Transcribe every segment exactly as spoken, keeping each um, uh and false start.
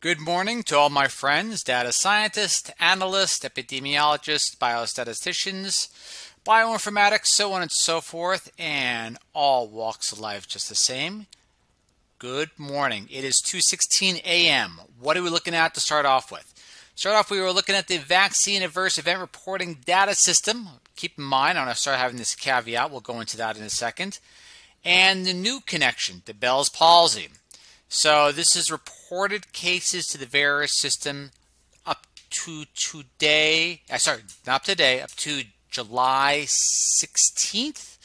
Good morning to all my friends, data scientists, analysts, epidemiologists, biostatisticians, bioinformatics, so on and so forth, and all walks of life just the same. Good morning. It is two sixteen a m What are we looking at to start off with? Start off, we were looking at the Vaccine Adverse Event Reporting Data System. Keep in mind, I'm going to start having this caveat. We'll go into that in a second. And the new connection, the Bell's palsy. So this is reported cases to the VAERS system up to today, uh, sorry, not today, up to July sixteenth.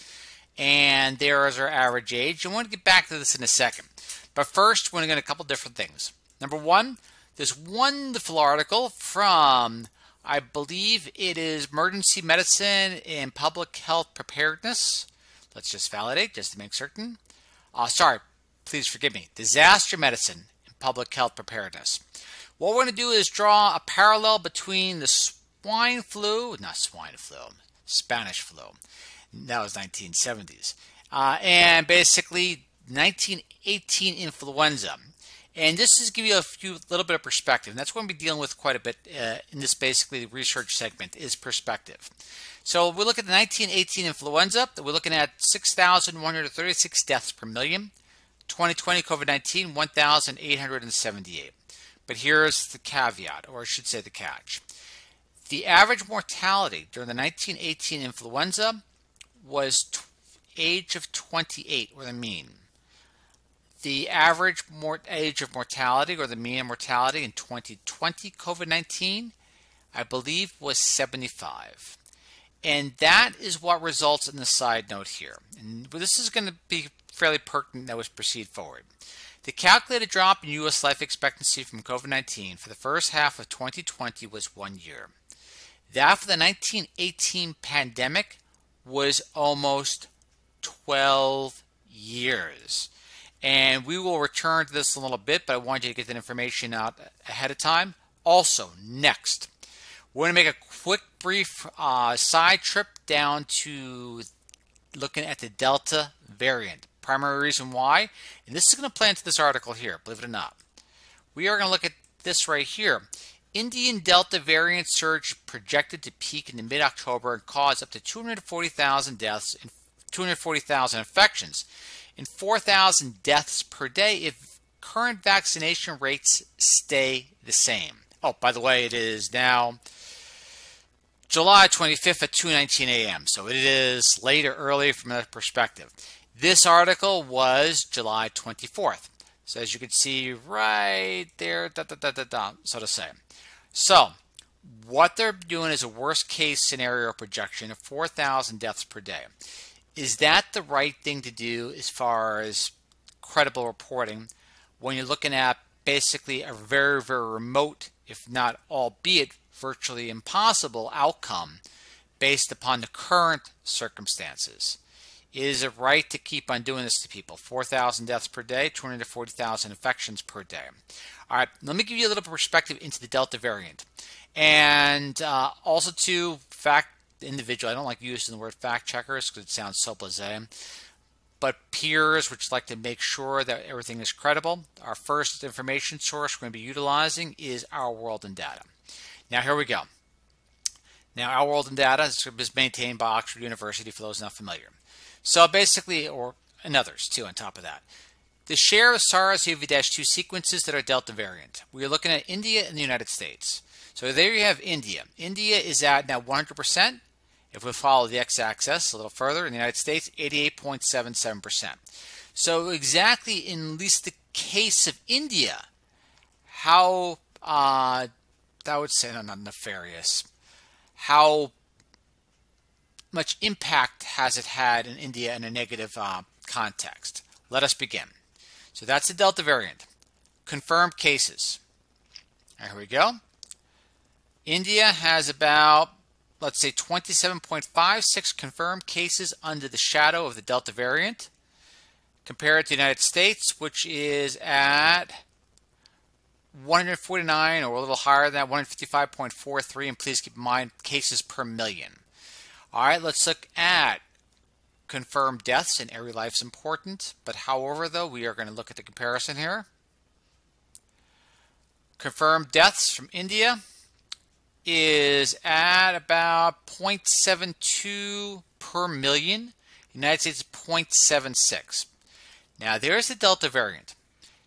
And there is our average age. I want to get back to this in a second. But first, we're going to get a couple different things. Number one, this wonderful article from, I believe it is Emergency Medicine and Public Health Preparedness. Let's just validate just to make certain. Uh, sorry. Please forgive me, Disaster Medicine and Public Health Preparedness. What we're going to do is draw a parallel between the swine flu, not swine flu, Spanish flu, that was nineteen seventies, uh, and basically nineteen eighteen influenza. And this is give you a few little bit of perspective. And that's what we'll be dealing with quite a bit uh, in this basically research segment is perspective. So we look at the nineteen eighteen influenza, we're looking at six thousand one hundred thirty-six deaths per million. twenty twenty COVID nineteen, one thousand eight hundred seventy-eight. But here's the caveat, or I should say the catch. The average mortality during the nineteen eighteen influenza was age of twenty-eight, or the mean. The average mor age of mortality, or the mean mortality in twenty twenty COVID nineteen, I believe was seventy-five. And that is what results in the side note here. And this is going to be fairly pertinent that was proceed forward. The calculated drop in U S life expectancy from COVID nineteen for the first half of twenty twenty was one year. That for the nineteen eighteen pandemic was almost twelve years. And we will return to this in a little bit, but I wanted you to get that information out ahead of time. Also, next, we're going to make a quick, brief uh, side trip down to looking at the Delta variant. Primary reason why, and this is going to play into this article here, believe it or not. We are going to look at this right here. Indian Delta variant surge projected to peak in mid-October and cause up to two hundred forty thousand deaths and two hundred forty thousand infections and four thousand deaths per day if current vaccination rates stay the same. Oh, by the way, it is now July twenty-fifth at two nineteen a m So it is late or early from that perspective. This article was July twenty-fourth. So as you can see right there, da, da, da, da, da, so to say. So what they're doing is a worst case scenario projection of four thousand deaths per day. Is that the right thing to do as far as credible reporting when you're looking at basically a very, very remote, if not albeit virtually impossible outcome based upon the current circumstances? Is it right to keep on doing this to people? four thousand deaths per day, two hundred forty thousand infections per day. All right, let me give you a little perspective into the Delta variant. And uh, also to fact individual, I don't like using the word fact checkers because it sounds so blasé, but peers, which like to make sure that everything is credible. Our first information source we're going to be utilizing is Our World in Data. Now, here we go. Now, Our World in Data is maintained by Oxford University, for those not familiar. So basically, or and others too on top of that. The share of SARS C o V two sequences that are Delta variant. We're looking at India and the United States. So there you have India. India is at now one hundred percent. If we follow the x-axis a little further, in the United States, eighty-eight point seven seven percent. So exactly in at least the case of India, how, uh, I would say, no, not nefarious, how much impact has it had in India in a negative uh, context? Let us begin. So that's the Delta variant. Confirmed cases. Right, here we go. India has about, let's say, twenty-seven point five six confirmed cases under the shadow of the Delta variant, compared to the United States, which is at one hundred forty-nine or a little higher than that, one hundred fifty-five point four three, and please keep in mind cases per million. All right, let's look at confirmed deaths, and every life's important. But however, though, we are going to look at the comparison here. confirmed deaths from India is at about zero point seven two per million. United States zero point seven six. Now there's the Delta variant.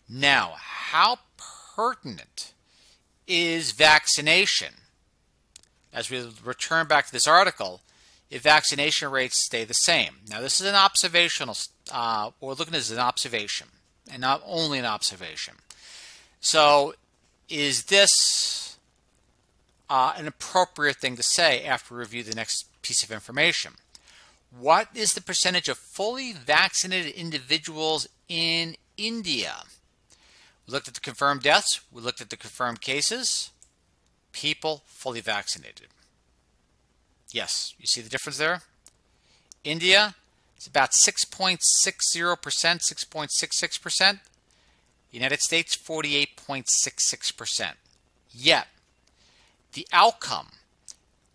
Now, how pertinent is vaccination? As we return back to this article, if vaccination rates stay the same. Now this is an observational, uh, what we're looking at is an observation, and not only an observation. So is this uh, an appropriate thing to say after we review the next piece of information? What is the percentage of fully vaccinated individuals in India? We looked at the confirmed deaths. We looked at the confirmed cases. People fully vaccinated. Yes, you see the difference there? India is about six point six zero percent, six point six six percent. United States, forty-eight point six six percent. Yet, the outcome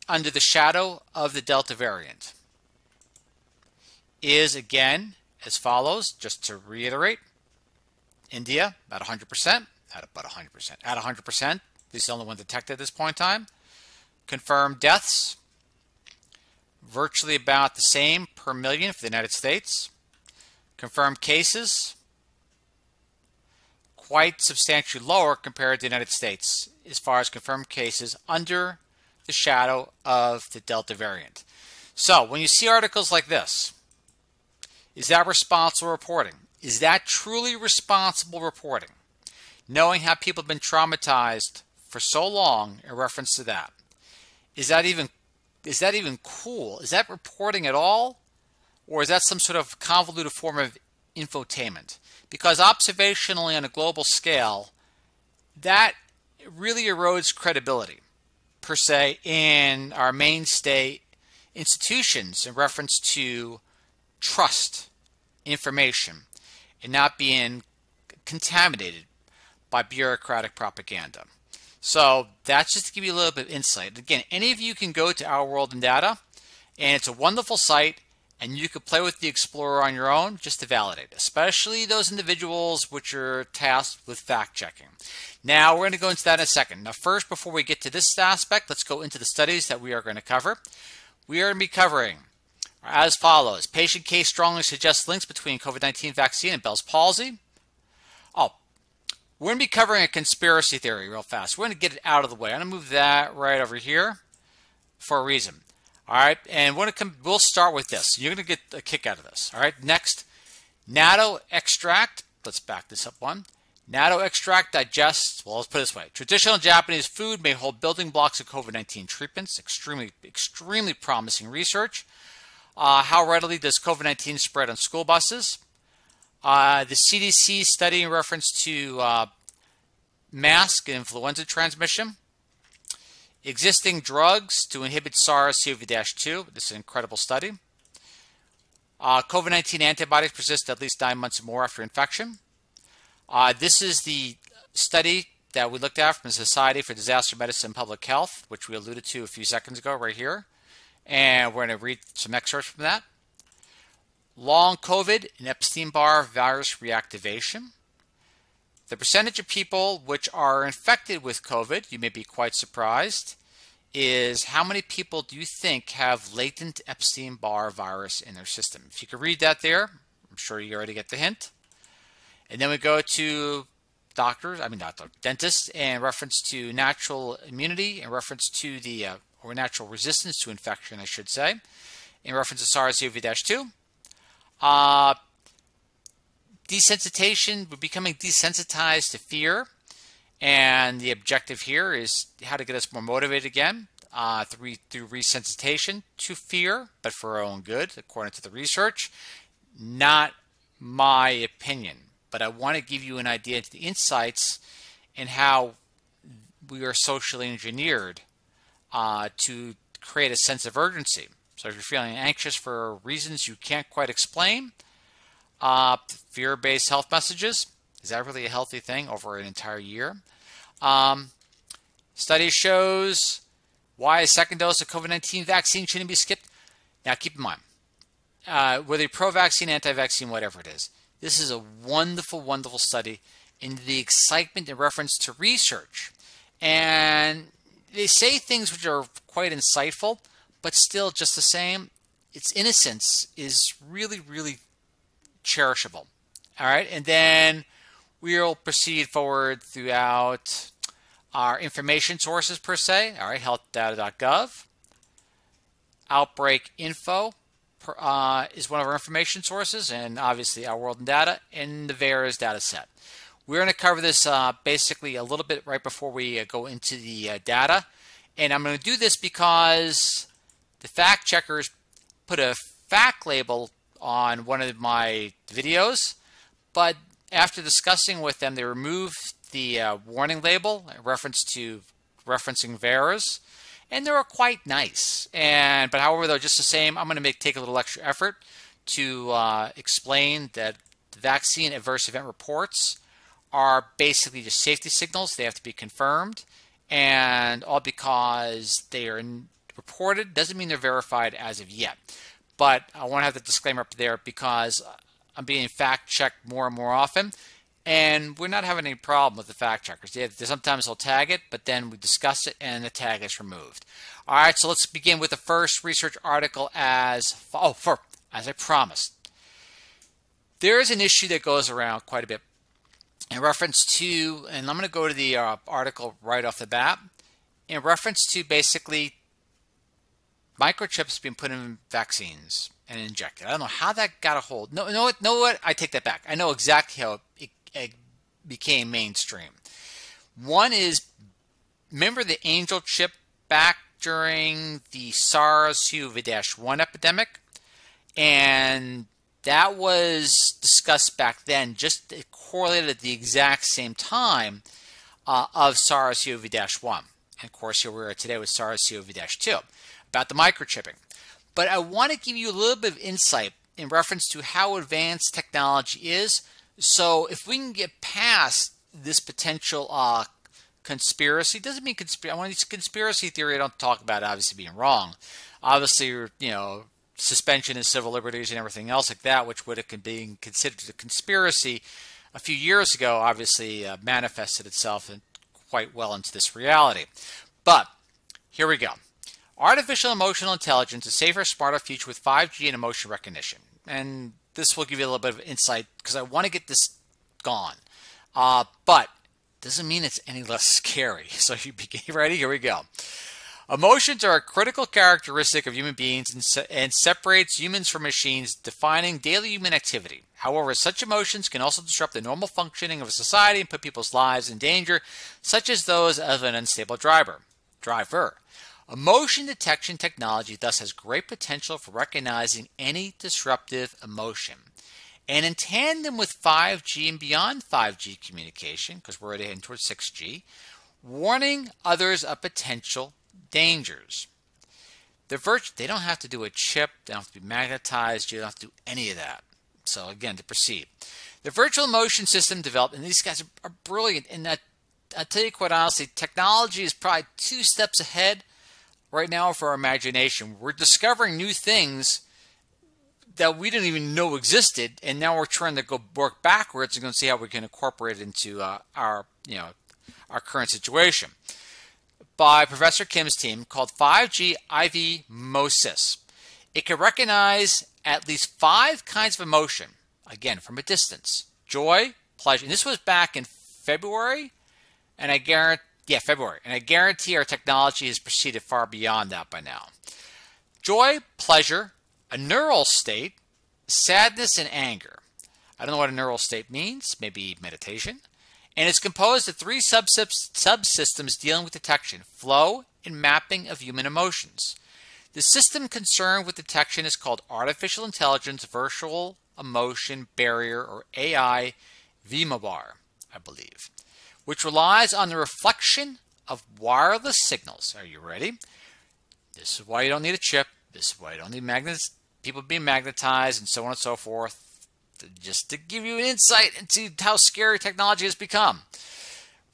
under the shadow of the Delta variant is again as follows, just to reiterate. India, about one hundred percent, at about one hundred percent, at one hundred percent, this is the only one detected at this point in time. Confirmed deaths, virtually about the same per million for the United States. Confirmed cases, quite substantially lower compared to the United States as far as confirmed cases under the shadow of the Delta variant. So when you see articles like this, is that responsible reporting? Is that truly responsible reporting? Knowing how people have been traumatized for so long in reference to that. Is that even, is that even cool? Is that reporting at all? Or is that some sort of convoluted form of infotainment? Because observationally on a global scale, that really erodes credibility, per se, in our mainstay institutions in reference to trust information and not being contaminated by bureaucratic propaganda. So that's just to give you a little bit of insight. Again, any of you can go to Our World in Data, and it's a wonderful site, and you can play with the Explorer on your own just to validate, especially those individuals which are tasked with fact-checking. Now, we're going to go into that in a second. Now, first, before we get to this aspect, let's go into the studies that we are going to cover. We are going to be covering as follows. Patient case strongly suggests links between COVID nineteen vaccine and Bell's palsy. Oh, we're going to be covering a conspiracy theory real fast. We're going to get it out of the way. I'm going to move that right over here for a reason. All right, and we're going to come, we'll start with this. You're going to get a kick out of this. All right, next, natto extract. Let's back this up one. Natto extract digests, well, let's put it this way. Traditional Japanese food may hold building blocks of COVID nineteen treatments. Extremely, extremely promising research. Uh, how readily does COVID nineteen spread on school buses? Uh, the C D C study in reference to uh, mask and influenza transmission. Existing drugs to inhibit SARS C o V two. This is an incredible study. Uh, COVID nineteen antibodies persist at least nine months or more after infection. Uh, this is the study that we looked at from the Society for Disaster Medicine and Public Health, which we alluded to a few seconds ago right here. And we're going to read some excerpts from that. Long COVID and Epstein-Barr virus reactivation. The percentage of people which are infected with COVID, you may be quite surprised, is how many people do you think have latent Epstein-Barr virus in their system? If you could read that there, I'm sure you already get the hint. And then we go to doctors, I mean not doctors, dentists, in reference to natural immunity, in reference to the uh, or natural resistance to infection, I should say, in reference to SARS C o V two. Uh, desensitization, we're becoming desensitized to fear. And the objective here is how to get us more motivated again uh, through, through resensitization to fear, but for our own good, according to the research. Not my opinion, but I want to give you an idea into the insights and how we are socially engineered Uh, to create a sense of urgency. So if you're feeling anxious for reasons you can't quite explain, uh, fear-based health messages, is that really a healthy thing over an entire year? Um, study shows why a second dose of COVID nineteen vaccine shouldn't be skipped. Now keep in mind, uh, whether you're pro-vaccine, anti-vaccine, whatever it is, this is a wonderful, wonderful study. in the excitement in reference to research. And they say things which are quite insightful, but still just the same, its innocence is really, really cherishable. All right, and then we'll proceed forward throughout our information sources per se. All right, health data dot gov. Outbreak Info uh, is one of our information sources, and obviously Our World in Data and the VAERS data set. We're going to cover this uh, basically a little bit right before we uh, go into the uh, data. And I'm going to do this because the fact checkers put a fact label on one of my videos, but after discussing with them, they removed the uh, warning label in reference to referencing VAERS, and they were quite nice. And but however, though, just the same, I'm going to make take a little extra effort to uh, explain that the vaccine adverse event reports are basically just safety signals. They have to be confirmed, and all because they are reported doesn't mean they're verified as of yet. But I want to have the disclaimer up there because I'm being fact checked more and more often. And we're not having any problem with the fact checkers. They, they sometimes they'll tag it, but then we discuss it and the tag is removed. All right, so let's begin with the first research article as oh, for, as I promised. There is an issue that goes around quite a bit in reference to, and I'm going to go to the uh, article right off the bat, in reference to basically microchips being put in vaccines and injected. I don't know how that got a hold. No, no, no, what? I take that back. I know exactly how it, it It became mainstream. One is, remember the angel chip back during the SARS C o V one epidemic? And that was discussed back then, just it correlated at the exact same time uh, of SARS C o V one. And of course, here we are today with SARS C o V two, about the microchipping. But I want to give you a little bit of insight in reference to how advanced technology is. So if we can get past this potential uh, conspiracy, doesn't mean conspiracy. I want to conspiracy theory. I don't talk about obviously being wrong. Obviously, you know, suspension of civil liberties and everything else like that, which would have been considered a conspiracy a few years ago, obviously uh, manifested itself in quite well into this reality. But here we go. Artificial emotional intelligence, a safer, smarter future with five G and emotion recognition. And this will give you a little bit of insight because I want to get this gone. Uh, but doesn't mean it's any less scary. So if you begin, ready, here we go. Emotions are a critical characteristic of human beings and, se and separates humans from machines, defining daily human activity. However, such emotions can also disrupt the normal functioning of a society and put people's lives in danger, such as those of an unstable driver. driver. Emotion detection technology thus has great potential for recognizing any disruptive emotion. And in tandem with five G and beyond five G communication, because we're already heading towards six G, warning others of potential dangers. They're virt- they don't have to do a chip, they don't have to be magnetized, you don't have to do any of that. So again, to proceed. The virtual emotion system developed, and these guys are brilliant in that, I'll tell you quite honestly, technology is probably two steps ahead right now for our imagination. We're discovering new things that we didn't even know existed, and now we're trying to go work backwards and going to see how we can incorporate it into uh, our, you know, our current situation. By Professor Kim's team, called five G I V mosis. It can recognize at least five kinds of emotion, again from a distance: joy, pleasure. And this was back in February, and I guarantee. Yeah, February. And I guarantee our technology has proceeded far beyond that by now. Joy, pleasure, a neural state, sadness, and anger. I don't know what a neural state means, maybe meditation. And it's composed of three subsystems dealing with detection, flow, and mapping of human emotions. The system concerned with detection is called Artificial Intelligence Virtual Emotion Barrier, or A I VMBAR, I believe, which relies on the reflection of wireless signals. Are you ready? This is why you don't need a chip. This is why you don't need magnets, people being magnetized, and so on and so forth. Just to give you an insight into how scary technology has become.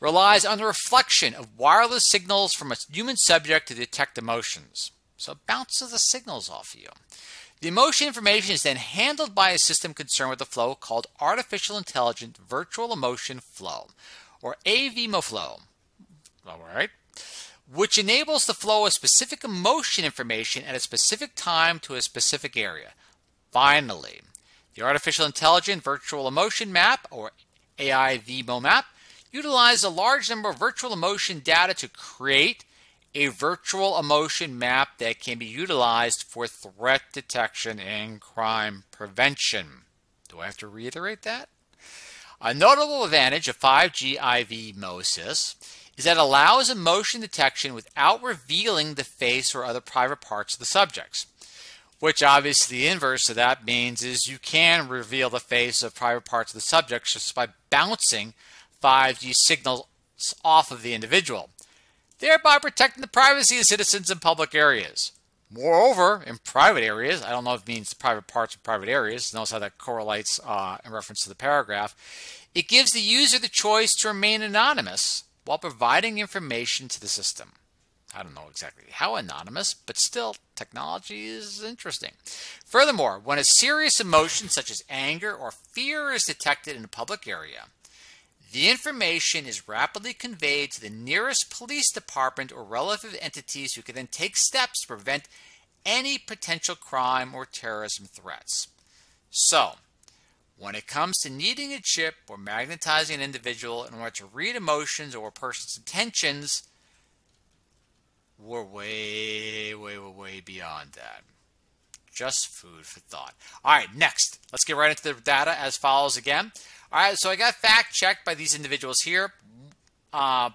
Relies on the reflection of wireless signals from a human subject to detect emotions. So it bounces the signals off of you. The emotion information is then handled by a system concerned with the flow called Artificial Intelligent Virtual Emotion Flow, or A V M O flow. All right. Which enables the flow of specific emotion information at a specific time to a specific area. Finally, the Artificial Intelligent Virtual Emotion Map, or A I-V M O map, utilizes a large number of virtual emotion data to create a virtual emotion map that can be utilized for threat detection and crime prevention. Do I have to reiterate that? A notable advantage of five G I V mosis is that it allows emotion detection without revealing the face or other private parts of the subjects, which obviously the inverse of that means is you can reveal the face of private parts of the subjects just by bouncing five G signals off of the individual, thereby protecting the privacy of citizens in public areas. Moreover, in private areas, I don't know if it means private parts of private areas, notice how that correlates uh, in reference to the paragraph, it gives the user the choice to remain anonymous while providing information to the system. I don't know exactly how anonymous, but still, technology is interesting. Furthermore, when a serious emotion such as anger or fear is detected in a public area, the information is rapidly conveyed to the nearest police department or relative entities who can then take steps to prevent any potential crime or terrorism threats. So, when it comes to needing a chip or magnetizing an individual in order to read emotions or a person's intentions, we're way, way, way, way beyond that. Just food for thought. All right, next, let's get right into the data as follows again. All right, so I got fact-checked by these individuals here, uh,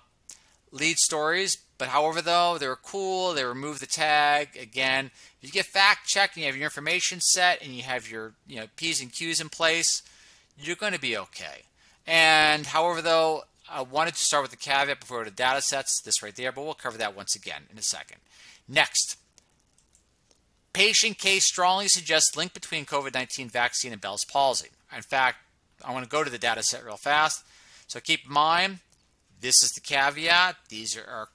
lead stories, but however, though, they were cool. They removed the tag. Again, if you get fact-checked and you have your information set and you have your you know, P's and Q's in place, you're going to be okay. And however, though, I wanted to start with the caveat before we go to data sets, this right there, but we'll cover that once again in a second. Next, patient case strongly suggests link between COVID nineteen vaccine and Bell's palsy. In fact, I want to go to the data set real fast. So keep in mind, this is the caveat. These are our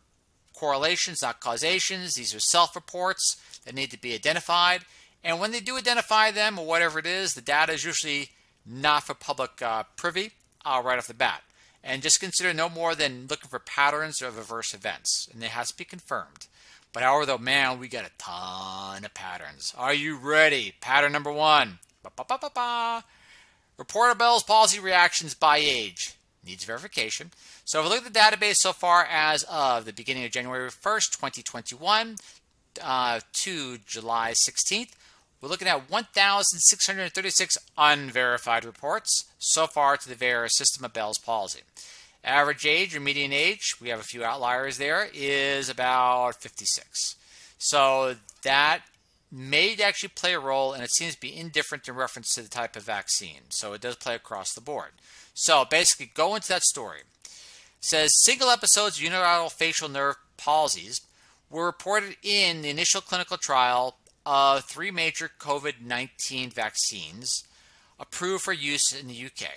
correlations, not causations. These are self-reports that need to be identified. And when they do identify them or whatever it is, the data is usually not for public uh, privy uh, right off the bat. And just consider no more than looking for patterns of adverse events. And it has to be confirmed. But however, though, man, we got a ton of patterns. Are you ready? Pattern number one. Ba, ba, ba, ba, ba. Report of Bell's palsy reactions by age. Needs verification. So if we look at the database so far as of the beginning of January first, twenty twenty-one uh, to July sixteenth, we're looking at one thousand six hundred thirty-six unverified reports so far to the VAERS system of Bell's palsy. Average age or median age, we have a few outliers there, is about fifty-six. So that may actually play a role, and it seems to be indifferent in reference to the type of vaccine. So it does play across the board. So basically, go into that story. It says single episodes of unilateral facial nerve palsies were reported in the initial clinical trial of three major COVID nineteen vaccines approved for use in the U K.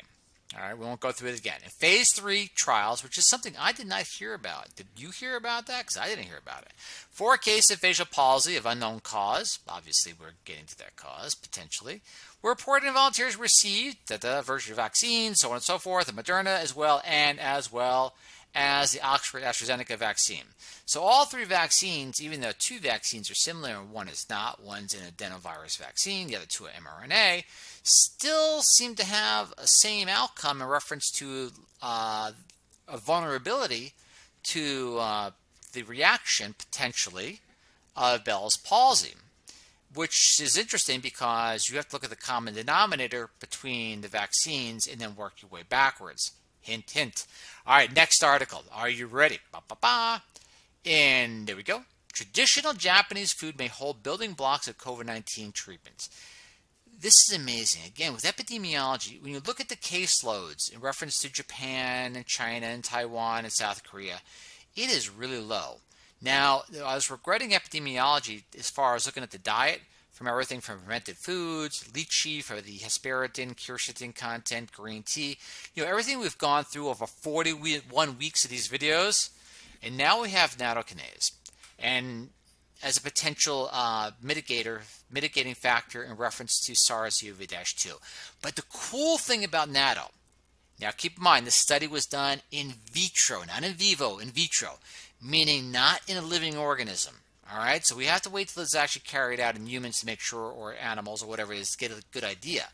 All right, we won't go through it again. In phase three trials, which is something I did not hear about. Did you hear about that? Because I didn't hear about it. Four cases of facial palsy of unknown cause. Obviously, we're getting to that cause, potentially. We're reported in volunteers received the, the version of vaccine, so on and so forth, the Moderna as well, and as well as the Oxford AstraZeneca vaccine. So all three vaccines, even though two vaccines are similar and one is not, one's an adenovirus vaccine, the other two are mRNA, still seem to have a same outcome in reference to uh, a vulnerability to uh, the reaction, potentially, of Bell's palsy, which is interesting because you have to look at the common denominator between the vaccines and then work your way backwards. Hint, hint. All right, next article. Are you ready? Ba, ba, ba. And there we go. Traditional Japanese food may hold building blocks of COVID nineteen treatments. This is amazing. Again, with epidemiology, when you look at the caseloads in reference to Japan and China and Taiwan and South Korea, it is really low. Now, I was regretting epidemiology as far as looking at the diet, from everything from fermented foods, lychee for the hesperidin, quercetin content, green tea. You know, everything we've gone through over forty-one weeks of these videos. And now we have nattokinase. And as a potential uh, mitigator, mitigating factor in reference to SARS C o V two. But the cool thing about natto, now keep in mind, this study was done in vitro, not in vivo, in vitro, meaning not in a living organism. All right, so we have to wait till it's actually carried out in humans to make sure, or animals, or whatever it is, to get a good idea.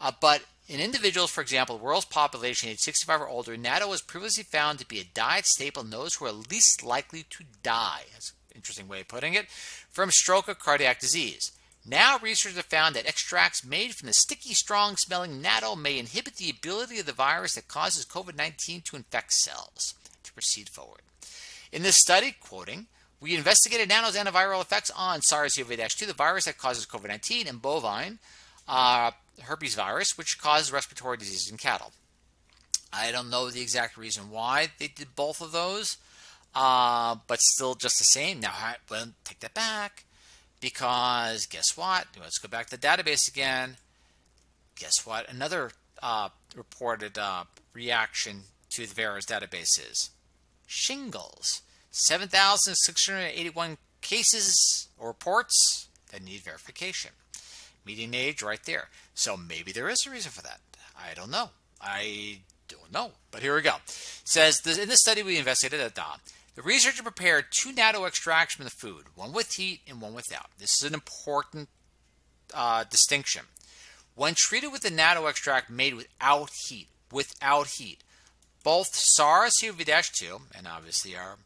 Uh, but in individuals, for example, the world's population age sixty-five or older, natto was previously found to be a diet staple in those who are least likely to die. That's an interesting way of putting it, from stroke or cardiac disease. Now researchers have found that extracts made from the sticky, strong-smelling natto may inhibit the ability of the virus that causes COVID nineteen to infect cells. To proceed forward. In this study, quoting, we investigated natto's antiviral effects on SARS C o V two, the virus that causes COVID nineteen, and bovine uh, herpes virus, which causes respiratory disease in cattle. I don't know the exact reason why they did both of those, uh, but still just the same. Now, I, well, take that back, because guess what? Let's go back to the database again. Guess what? Another uh, reported uh, reaction to the VAERS database is shingles. seven thousand six hundred eighty-one cases or reports that need verification. Median age right there. So maybe there is a reason for that. I don't know. I don't know. But here we go. It says, in this study we investigated at dawn, the researcher prepared two natto extracts from the food, one with heat and one without. This is an important uh, distinction. When treated with the natto extract made without heat, without heat, both SARS C o V two and obviously our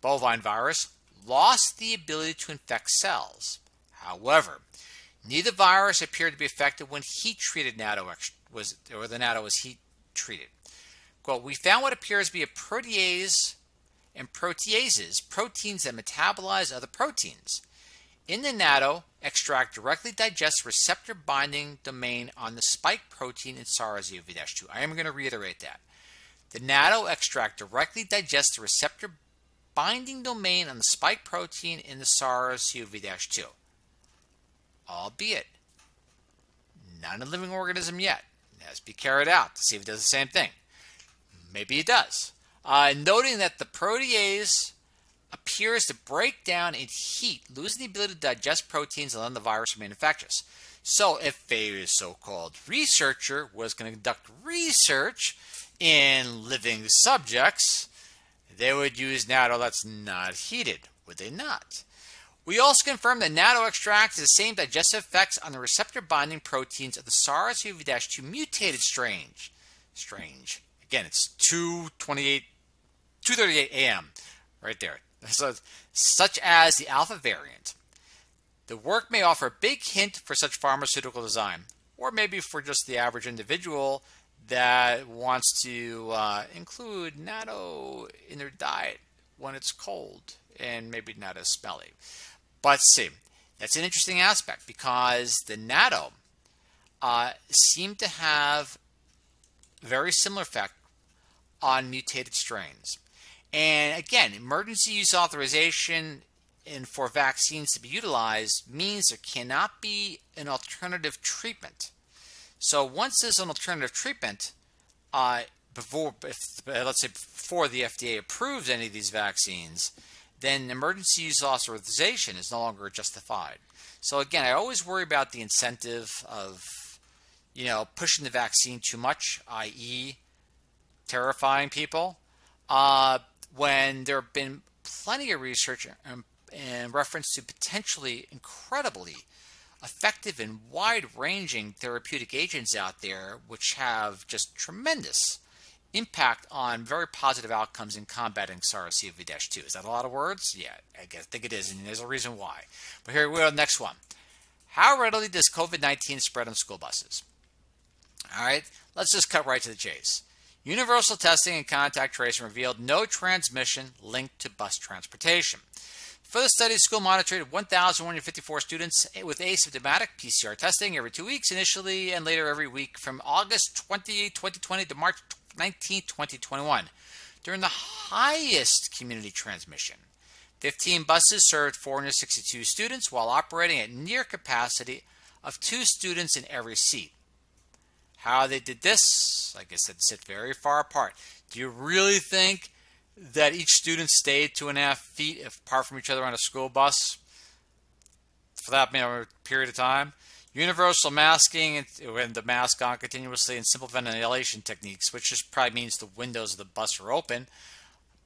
bovine virus lost the ability to infect cells. However, neither virus appeared to be affected when heat-treated natto was, or the natto was heat-treated. Quote, we found what appears to be a protease and proteases, proteins that metabolize other proteins. In the natto extract directly digests receptor binding domain on the spike protein in SARS C o V two. I am going to reiterate that. The natto extract directly digests the receptor binding domain on the spike protein in the SARS C o V two, albeit not a living organism yet. It has to be carried out to see if it does the same thing. Maybe it does. Uh, noting that the protease appears to break down in heat, losing the ability to digest proteins and allowing the virus to remain infectious. So if a so-called researcher was going to conduct research in living subjects, they would use natto that's not heated, would they not? We also confirmed that natto extracts the same digestive effects on the receptor binding proteins of the SARS C o V two mutated strange. Strange. Again, it's two twenty-eight, two thirty-eight a m right there. So, such as the alpha variant. The work may offer a big hint for such pharmaceutical design, or maybe for just the average individual that wants to uh, include natto in their diet when it's cold and maybe not as smelly. But see, that's an interesting aspect, because the natto uh, seemed to have a very similar effect on mutated strains. And again, emergency use authorization and for vaccines to be utilized means there cannot be an alternative treatment. So once there's an alternative treatment, uh, before, if, uh, let's say before the F D A approves any of these vaccines, then emergency use authorization is no longer justified. So again, I always worry about the incentive of, you know, pushing the vaccine too much, that is terrifying people, uh, when there have been plenty of research in, in reference to potentially incredibly effective and wide-ranging therapeutic agents out there which have just tremendous impact on very positive outcomes in combating SARS C o V two. Is that a lot of words? Yeah, I guess, think it is, and there's a reason why. But here we go, next one. How readily does COVID nineteen spread on school buses? All right, let's just cut right to the chase. Universal testing and contact tracing revealed no transmission linked to bus transportation. For the study, the school monitored one thousand one hundred fifty-four students with asymptomatic P C R testing every two weeks initially and later every week from August twenty-eighth, twenty twenty to March nineteenth, twenty twenty-one. During the highest community transmission, fifteen buses served four hundred sixty-two students while operating at near capacity of two students in every seat. How they did this, like I said, sit very far apart. Do you really think that each student stayed two and a half feet apart from each other on a school bus? for that period of time. Universal masking, and the mask on continuously, and simple ventilation techniques, which just probably means the windows of the bus are open,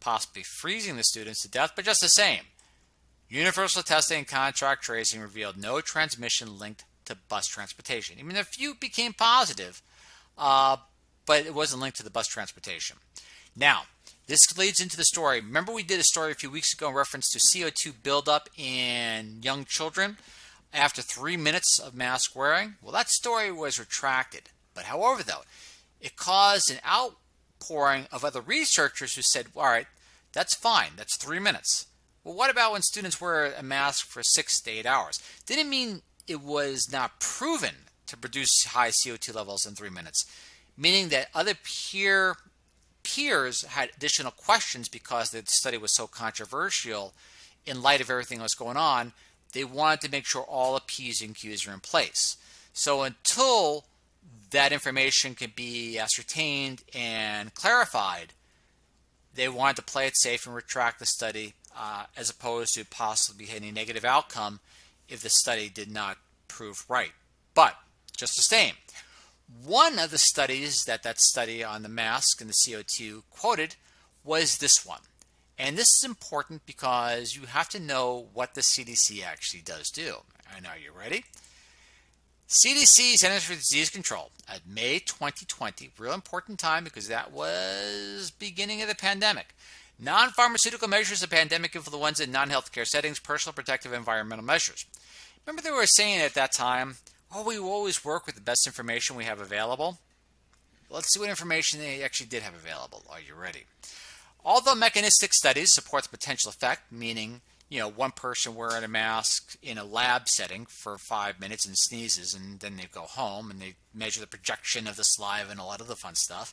possibly freezing the students to death, but just the same. Universal testing and contract tracing revealed no transmission linked to bus transportation. I mean, a few became positive, uh, but it wasn't linked to the bus transportation. Now, this leads into the story. Remember, we did a story a few weeks ago in reference to C O two buildup in young children after three minutes of mask wearing. Well, that story was retracted. But however, though, it caused an outpouring of other researchers who said, all right, that's fine. That's three minutes. Well, what about when students wear a mask for six to eight hours? Didn't mean it was not proven to produce high C O two levels in three minutes, meaning that other peer peers had additional questions because the study was so controversial in light of everything that was going on. They wanted to make sure all the P's and Q's are in place. So until that information can be ascertained and clarified, they wanted to play it safe and retract the study uh, as opposed to possibly any negative outcome if the study did not prove right. But just the same, one of the studies that that study on the mask and the C O two quoted was this one. And this is important because you have to know what the C D C actually does do. And are you ready? C D C, Centers for Disease Control, at May twenty twenty, real important time because that was beginning of the pandemic. Non-pharmaceutical measures of pandemic influenza in non-healthcare settings, personal protective environmental measures. Remember they were saying at that time, oh, we will always work with the best information we have available. Let's see what information they actually did have available. Are you ready? Although mechanistic studies support the potential effect, meaning, you know, one person wearing a mask in a lab setting for five minutes and sneezes, and then they go home and they measure the projection of the saliva and a lot of the fun stuff.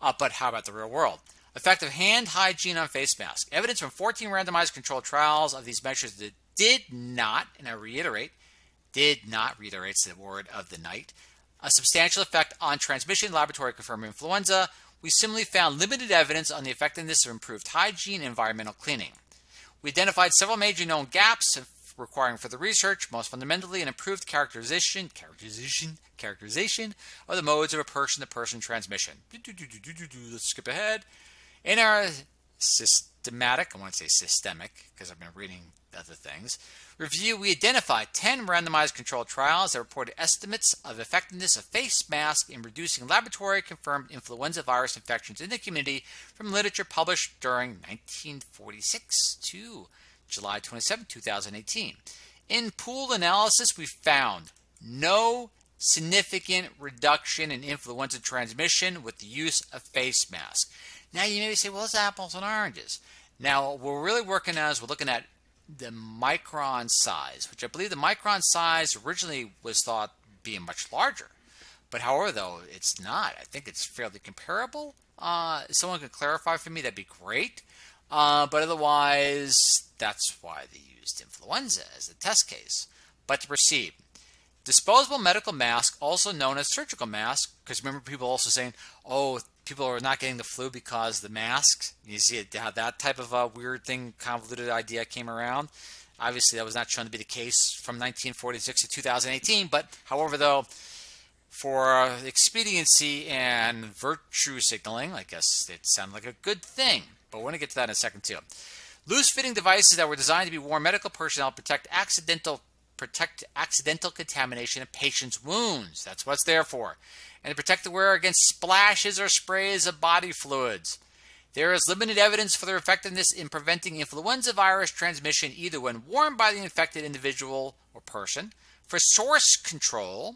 Uh, but how about the real world? Effective hand hygiene on face masks. Evidence from fourteen randomized controlled trials of these measures that did not, and I reiterate, did not, reiterates the word of the night, a substantial effect on transmission, laboratory confirmed influenza. We similarly found limited evidence on the effectiveness of improved hygiene and environmental cleaning. We identified several major known gaps requiring further research, most fundamentally an improved characterization, characterization, characterization of the modes of a person-to-person transmission. Do, do, do, do, do, do, let's skip ahead. In our systematic, I want to say systemic because I've been reading other things, review, we identified ten randomized controlled trials that reported estimates of effectiveness of face masks in reducing laboratory-confirmed influenza virus infections in the community from literature published during nineteen forty-six to July twenty-seventh, two thousand eighteen. In pooled analysis, we found no significant reduction in influenza transmission with the use of face masks. Now, you may say, well, it's apples and oranges. Now, what we're really working on is we're looking at the micron size, which I believe the micron size originally was thought being much larger. But however, though, it's not. I think it's fairly comparable. Uh, if someone could clarify for me, that'd be great. Uh, but otherwise, that's why they used influenza as the test case. But to proceed, disposable medical mask, also known as surgical mask, because remember people also saying, oh, people are not getting the flu because the masks. You see how that type of uh, weird thing, convoluted idea came around. Obviously, that was not shown to be the case from nineteen forty-six to two thousand eighteen. But however, though, for expediency and virtue signaling, I guess it sounded like a good thing. But we're going to get to that in a second, too. Loose-fitting devices that were designed to be worn medical personnel protect accidental protect accidental contamination of patients' wounds. That's what it's there for. And to protect the wearer against splashes or sprays of body fluids. There is limited evidence for their effectiveness in preventing influenza virus transmission, either when worn by the infected individual or person, for source control,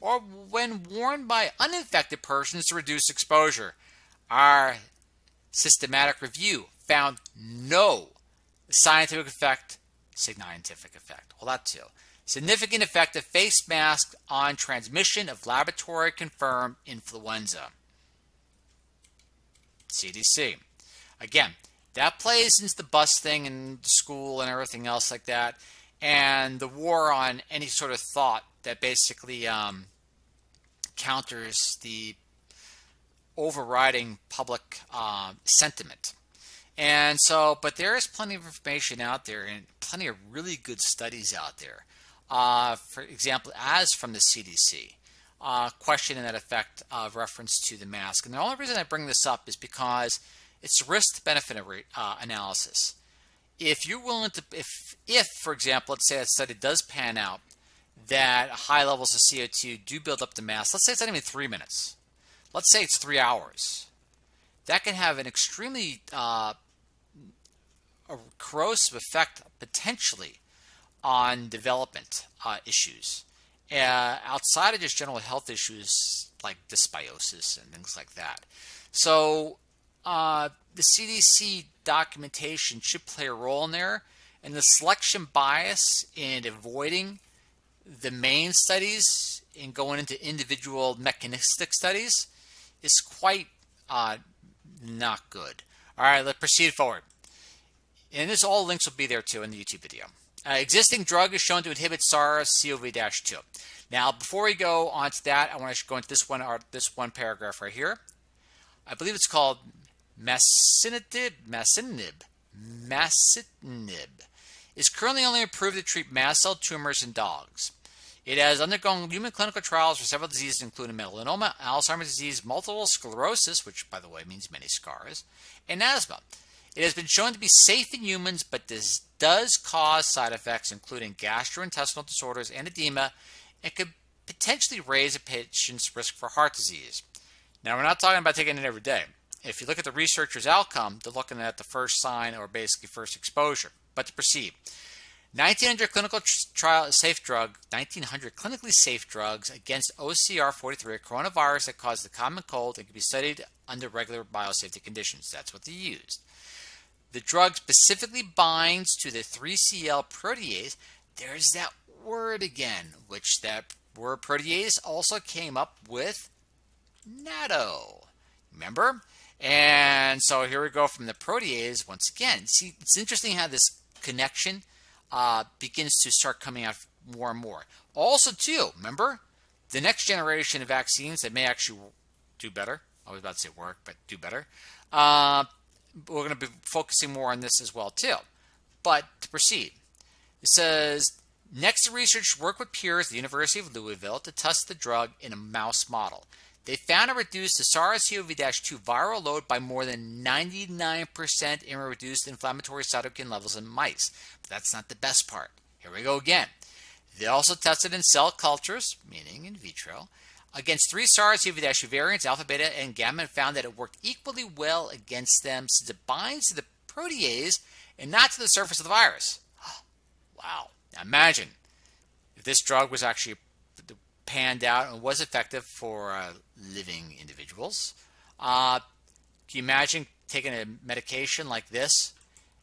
or when worn by uninfected persons to reduce exposure. Our systematic review found no scientific effect, scientific effect, well, that too. Significant effect of face masks on transmission of laboratory-confirmed influenza. C D C. Again, that plays into the bus thing and school and everything else like that, and the war on any sort of thought that basically um, counters the overriding public uh, sentiment. And so, but there is plenty of information out there and plenty of really good studies out there. uh, for example, as from the C D C, uh, questioning that effect of reference to the mask. And the only reason I bring this up is because it's risk-benefit uh, analysis. If you're willing to, if, if, for example, let's say that study does pan out, that high levels of C O two do build up the mass, let's say it's not even three minutes, let's say it's three hours, that can have an extremely uh, a corrosive effect potentially on development uh, issues uh, outside of just general health issues like dysbiosis and things like that. So uh, the C D C documentation should play a role in there, and the selection bias in avoiding the main studies and going into individual mechanistic studies is quite uh, not good. All right, let's proceed forward. And this, all links will be there too in the YouTube video. Uh, existing drug is shown to inhibit SARS C o V two. Now, before we go on to that, I want to go into this one, or this one paragraph right here. I believe it's called Masitinib. Masitinib. Masitinib is currently only approved to treat mast cell tumors in dogs. It has undergone human clinical trials for several diseases, including melanoma, Alzheimer's disease, multiple sclerosis, which, by the way, means many scars, and asthma. It has been shown to be safe in humans, but this does cause side effects, including gastrointestinal disorders and edema, and could potentially raise a patient's risk for heart disease. Now, we're not talking about taking it every day. If you look at the researcher's outcome, they're looking at the first sign, or basically first exposure. But to proceed, nineteen hundred clinical trial safe drug, nineteen hundred clinically safe drugs against O C R forty-three, a coronavirus that caused the common cold and can be studied under regular biosafety conditions. That's what they used. The drug specifically binds to the three C L protease. There's that word again, which that word protease also came up with natto. Remember? And so here we go from the protease once again. See, it's interesting how this connection uh, begins to start coming out more and more. Also, too, remember, the next generation of vaccines that may actually do better. I was about to say work, but do better. Uh, we're going to be focusing more on this as well, too. But to proceed, it says, next to research work with peers at the University of Louisville to test the drug in a mouse model. They found it reduced the SARS C o V two viral load by more than ninety-nine percent and reduced inflammatory cytokine levels in mice. But that's not the best part. Here we go again. They also tested in cell cultures, meaning in vitro, against three SARS C o V two variants, alpha, beta, and gamma, and found that it worked equally well against them since it binds to the protease and not to the surface of the virus. Wow. Now imagine if this drug was actually panned out and was effective for uh, living individuals. Uh, can you imagine taking a medication like this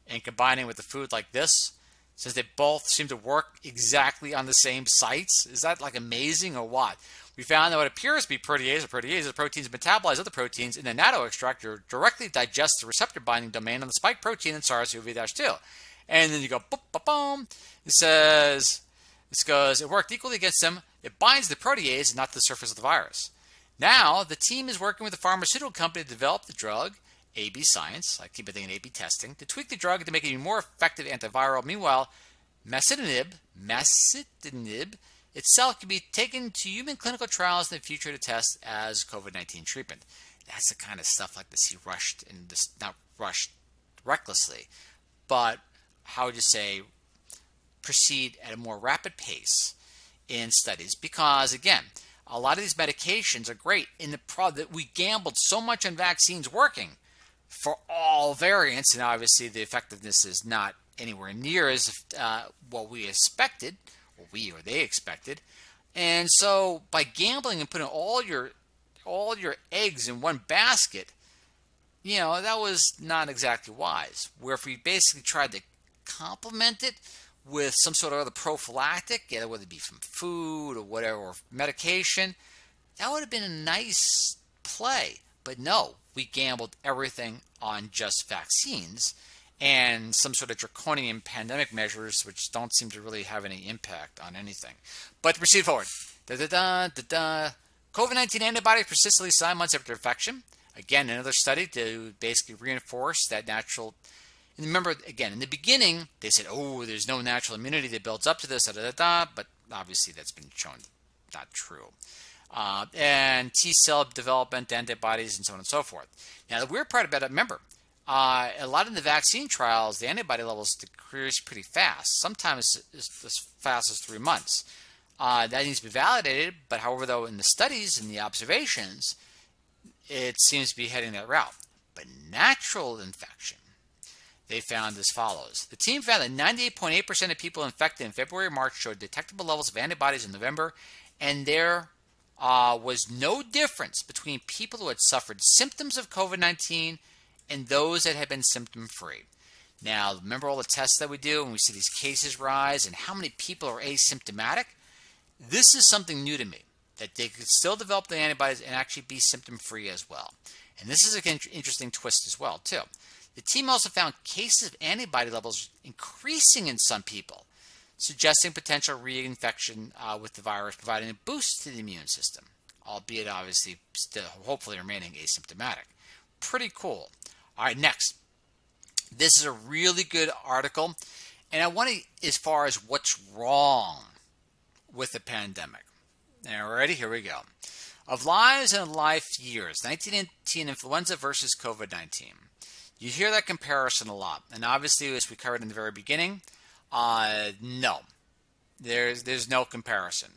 and combining with the food like this, since they both seem to work exactly on the same sites? Is that like amazing or what? We found that what appears to be protease or protease, the proteins metabolize other proteins in the natto extractor, directly digest the receptor binding domain on the spike protein in SARS C o V two. And then you go boop, boop, boom. It says, this goes, it worked equally against them. It binds the protease, not the surface of the virus. Now, the team is working with a pharmaceutical company to develop the drug, A B science, I keep thinking A B testing, to tweak the drug to make it a more effective antiviral. Meanwhile, masitinib, masitinib itself can be taken to human clinical trials in the future to test as COVID nineteen treatment. That's the kind of stuff like this he rushed, and this, not rushed recklessly, but how would you say, proceed at a more rapid pace in studies, because again, a lot of these medications are great. In the problem that we gambled so much on vaccines working for all variants, and obviously the effectiveness is not anywhere near as uh, what we expected, or we or they expected. And so, by gambling and putting all your all your eggs in one basket, you know, that was not exactly wise. Where if we basically tried to complement it with some sort of other prophylactic, yeah, whether it be from food or whatever, or medication, that would have been a nice play. But no, we gambled everything on just vaccines and some sort of draconian pandemic measures, which don't seem to really have any impact on anything. But to proceed forward, COVID nineteen antibodies persistently sign months after infection. Again, another study to basically reinforce that natural. And remember, again, in the beginning, they said, oh, there's no natural immunity that builds up to this, da, da, da, da. But obviously that's been shown not true. Uh, and T cell development, antibodies, and so on and so forth. Now, the weird part about it, remember, uh, a lot of the vaccine trials, the antibody levels decrease pretty fast, sometimes as fast as three months. Uh, that needs to be validated, but however, though, in the studies and the observations, it seems to be heading that route. But natural infection, they found as follows. The team found that ninety-eight point eight percent of people infected in February and March showed detectable levels of antibodies in November, and there uh, was no difference between people who had suffered symptoms of COVID nineteen and those that had been symptom-free. Now, remember all the tests that we do and we see these cases rise and how many people are asymptomatic? This is something new to me, that they could still develop the antibodies and actually be symptom-free as well. And this is an interesting twist as well, too. The team also found cases of antibody levels increasing in some people, suggesting potential reinfection uh, with the virus, providing a boost to the immune system, albeit obviously still hopefully remaining asymptomatic. Pretty cool. All right, next. This is a really good article, and I want to, as far as what's wrong with the pandemic. Alrighty, here we go. Of lives and life years, nineteen eighteen influenza versus COVID nineteen. You hear that comparison a lot, and obviously, as we covered in the very beginning, uh, no, there's there's no comparison,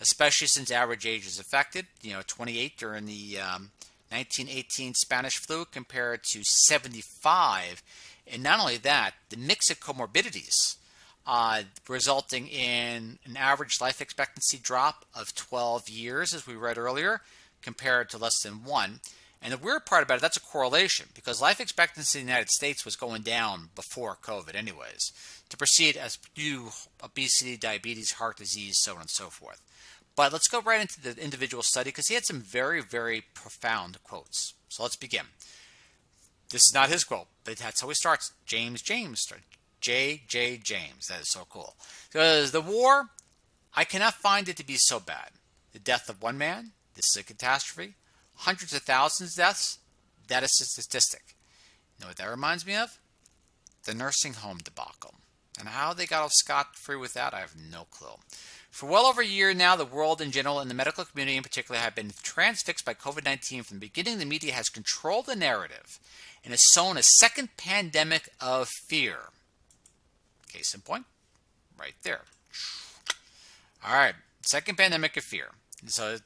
especially since average age is affected. You know, twenty-eight during the um, nineteen eighteen Spanish flu compared to seventy-five, and not only that, the mix of comorbidities. Uh, resulting in an average life expectancy drop of twelve years, as we read earlier, compared to less than one. And the weird part about it, that's a correlation, because life expectancy in the United States was going down before COVID anyways, to proceed as do obesity, diabetes, heart disease, so on and so forth. But let's go right into the individual study, because he had some very, very profound quotes. So let's begin. This is not his quote, but that's how he starts. James, James started. J J James. That is so cool. Because the war, I cannot find it to be so bad. The death of one man, this is a catastrophe. Hundreds of thousands of deaths, that is a statistic. You know what that reminds me of? The nursing home debacle. And how they got off scot-free with that, I have no clue. For well over a year now, the world in general and the medical community in particular have been transfixed by COVID nineteen. From the beginning, the media has controlled the narrative and has sown a second pandemic of fear. Case in point, right there. All right, second pandemic of fear. So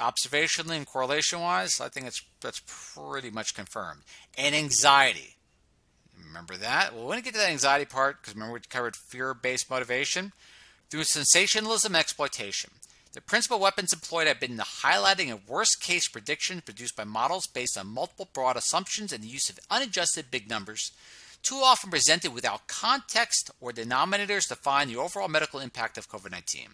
observationally and correlation-wise, I think it's that's pretty much confirmed. And anxiety. Remember that? Well, we're going to get to that anxiety part because remember we covered fear-based motivation. Through sensationalism and exploitation, the principal weapons employed have been the highlighting of worst-case predictions produced by models based on multiple broad assumptions and the use of unadjusted big numbers, too often presented without context or denominators to define the overall medical impact of COVID nineteen.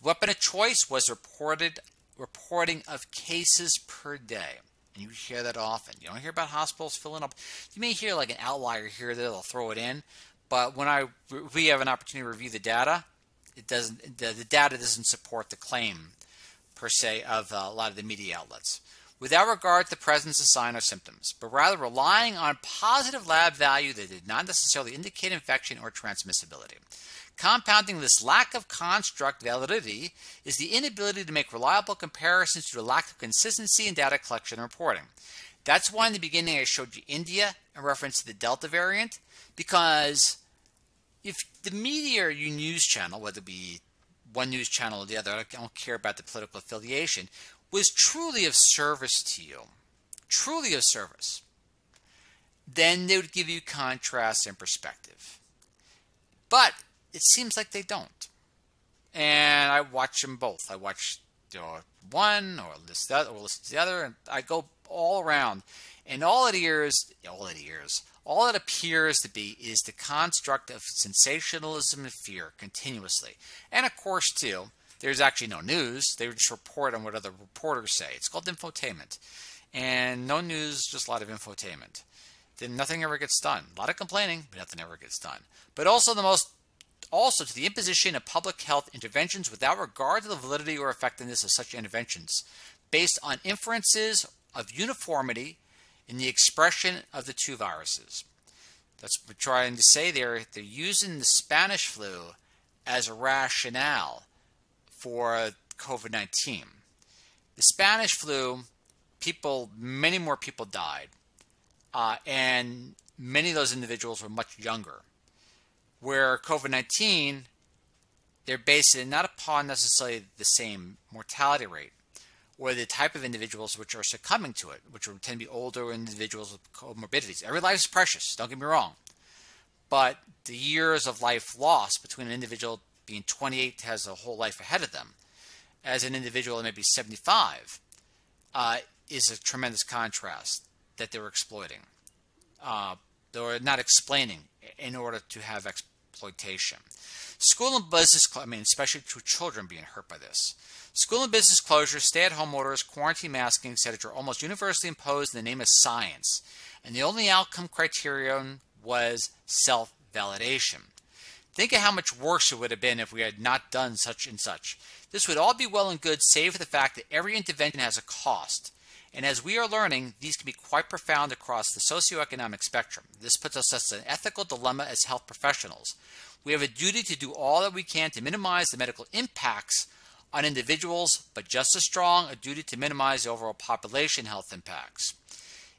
The weapon of choice was reported reporting of cases per day. And you hear that often. You don't hear about hospitals filling up. You may hear like an outlier here that they'll throw it in. But when I we have an opportunity to review the data, it doesn't the, the data doesn't support the claim per se of a lot of the media outlets, without regard to the presence of sign or symptoms, but rather relying on positive lab value that did not necessarily indicate infection or transmissibility. Compounding this lack of construct validity is the inability to make reliable comparisons due to lack of consistency in data collection and reporting. That's why in the beginning I showed you India in reference to the Delta variant, because if the media or your news channel, whether it be one news channel or the other, I don't care about the political affiliation, was truly of service to you, truly of service, then they would give you contrast and perspective. But it seems like they don't. And I watch them both. I watch you know, one or list the other, or list the other, and I go all around. And all it appears, all it appears, all it appears to be is the construct of sensationalism and fear continuously. And of course, too, there's actually no news. They just report on what other reporters say. It's called infotainment. And no news, just a lot of infotainment. Then nothing ever gets done. A lot of complaining, but nothing ever gets done. But also the most, also to the imposition of public health interventions without regard to the validity or effectiveness of such interventions, based on inferences of uniformity in the expression of the two viruses. That's what we're trying to say there. They're using the Spanish flu as a rationale for COVID nineteen. The Spanish flu, people, many more people died, uh, and many of those individuals were much younger. Where COVID nineteen, they're based not upon necessarily the same mortality rate or the type of individuals which are succumbing to it, which would tend to be older individuals with comorbidities. Every life is precious, don't get me wrong. But the years of life lost between an individual being twenty-eight has a whole life ahead of them, as an individual that may be seventy-five, uh, is a tremendous contrast that they were exploiting. Uh, they were not explaining in order to have exploitation. School and business, I mean, especially to children being hurt by this. School and business closures, stay-at-home orders, quarantine masking, et cetera, are almost universally imposed in the name of science. And the only outcome criterion was self-validation. Think of how much worse it would have been if we had not done such and such. This would all be well and good, save for the fact that every intervention has a cost. And as we are learning, these can be quite profound across the socioeconomic spectrum. This puts us in an ethical dilemma as health professionals. We have a duty to do all that we can to minimize the medical impacts on individuals, but just as strong a duty to minimize the overall population health impacts.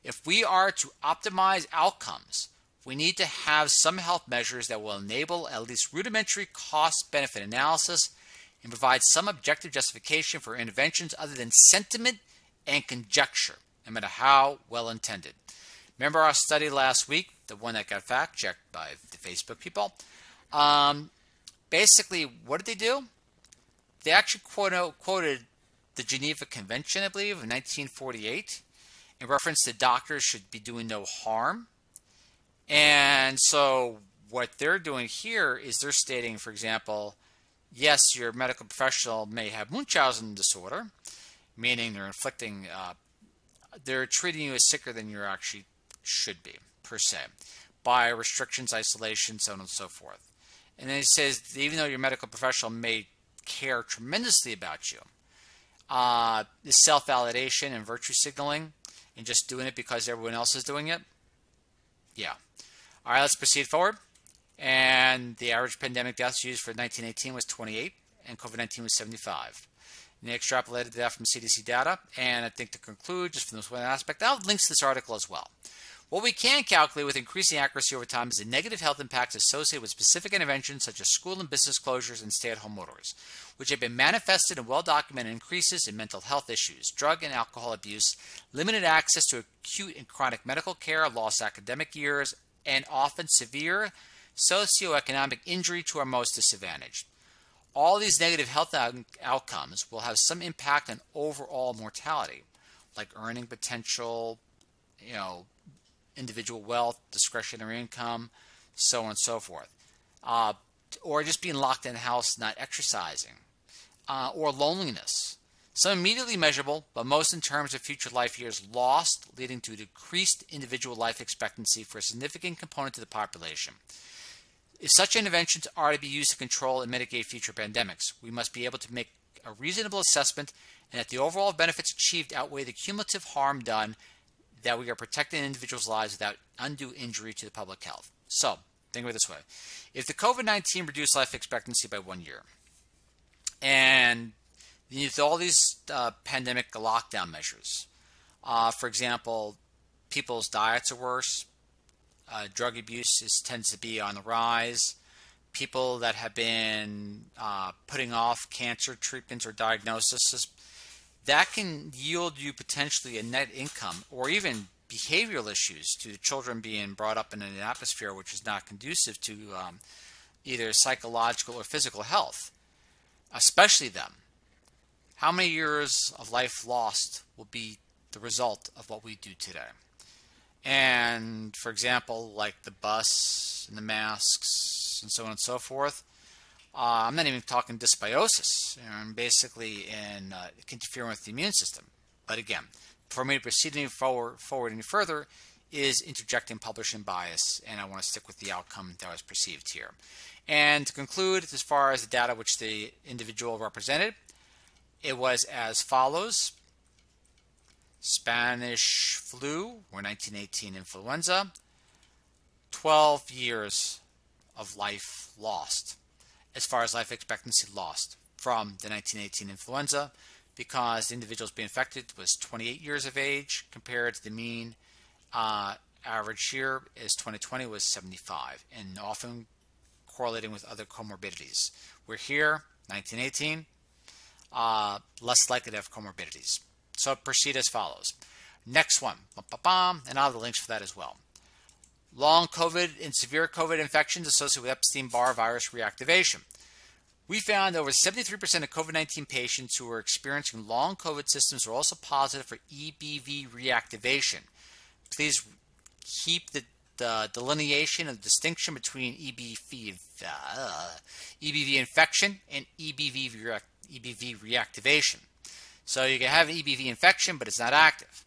If we are to optimize outcomes, we need to have some health measures that will enable at least rudimentary cost-benefit analysis and provide some objective justification for interventions other than sentiment and conjecture, no matter how well-intended. Remember our study last week, the one that got fact-checked by the Facebook people? Um, basically, what did they do? They actually quote, quoted the Geneva Convention, I believe, in nineteen forty-eight, in reference to doctors should be doing no harm. And so what they're doing here is they're stating, for example, yes, your medical professional may have Munchausen disorder, meaning they're inflicting, uh, they're treating you as sicker than you actually should be, per se, by restrictions, isolation, so on and so forth. And then it says, even though your medical professional may care tremendously about you, uh, this self-validation and virtue signaling and just doing it because everyone else is doing it, yeah. All right, let's proceed forward. And the average pandemic deaths used for nineteen eighteen was twenty-eight, and COVID nineteen was seventy-five. And they extrapolated that from C D C data. And I think to conclude, just from this one aspect, I'll link to this article as well. What we can calculate with increasing accuracy over time is the negative health impacts associated with specific interventions such as school and business closures and stay-at-home orders, which have been manifested in well-documented increases in mental health issues, drug and alcohol abuse, limited access to acute and chronic medical care, lost academic years, and often severe socioeconomic injury to our most disadvantaged. All these negative health outcomes will have some impact on overall mortality, like earning potential, you know, individual wealth, discretionary income, so on and so forth, uh, or just being locked in the house, not exercising, uh, or loneliness. Some immediately measurable, but most in terms of future life years lost, leading to decreased individual life expectancy for a significant component of the population. If such interventions are to be used to control and mitigate future pandemics, we must be able to make a reasonable assessment and that the overall benefits achieved outweigh the cumulative harm done, that we are protecting individuals' lives without undue injury to the public health. So, think of it this way. If the COVID nineteen reduced life expectancy by one year, and with all these uh, pandemic lockdown measures, uh, for example, people's diets are worse, uh, drug abuse is, tends to be on the rise, people that have been uh, putting off cancer treatments or diagnoses, that can yield you potentially a net income or even behavioral issues to the children being brought up in an atmosphere which is not conducive to um, either psychological or physical health, especially them. How many years of life lost will be the result of what we do today? And for example, like the bus and the masks and so on and so forth, Uh, I'm not even talking dysbiosis, you know, I'm basically in uh, interfering with the immune system. But again, for me to proceed any forward, forward any further is interjecting publishing bias, and I want to stick with the outcome that was perceived here. And to conclude, as far as the data which the individual represented, it was as follows. Spanish flu or nineteen eighteen influenza, twelve years of life lost, as far as life expectancy lost from the nineteen eighteen influenza, because the individuals being infected was twenty-eight years of age compared to the mean uh, average year is twenty twenty was seventy-five, and often correlating with other comorbidities. We're here, nineteen eighteen, uh, less likely to have comorbidities. So proceed as follows. Next one, bum, bum, bum, and I'll have the links for that as well. Long COVID and severe COVID infections associated with Epstein-Barr virus reactivation. We found over seventy-three percent of COVID nineteen patients who were experiencing long COVID symptoms were also positive for E B V reactivation. Please keep the, the delineation of distinction between E B V, uh, E B V infection and E B V, react, E B V reactivation. So you can have an E B V infection, but it's not active.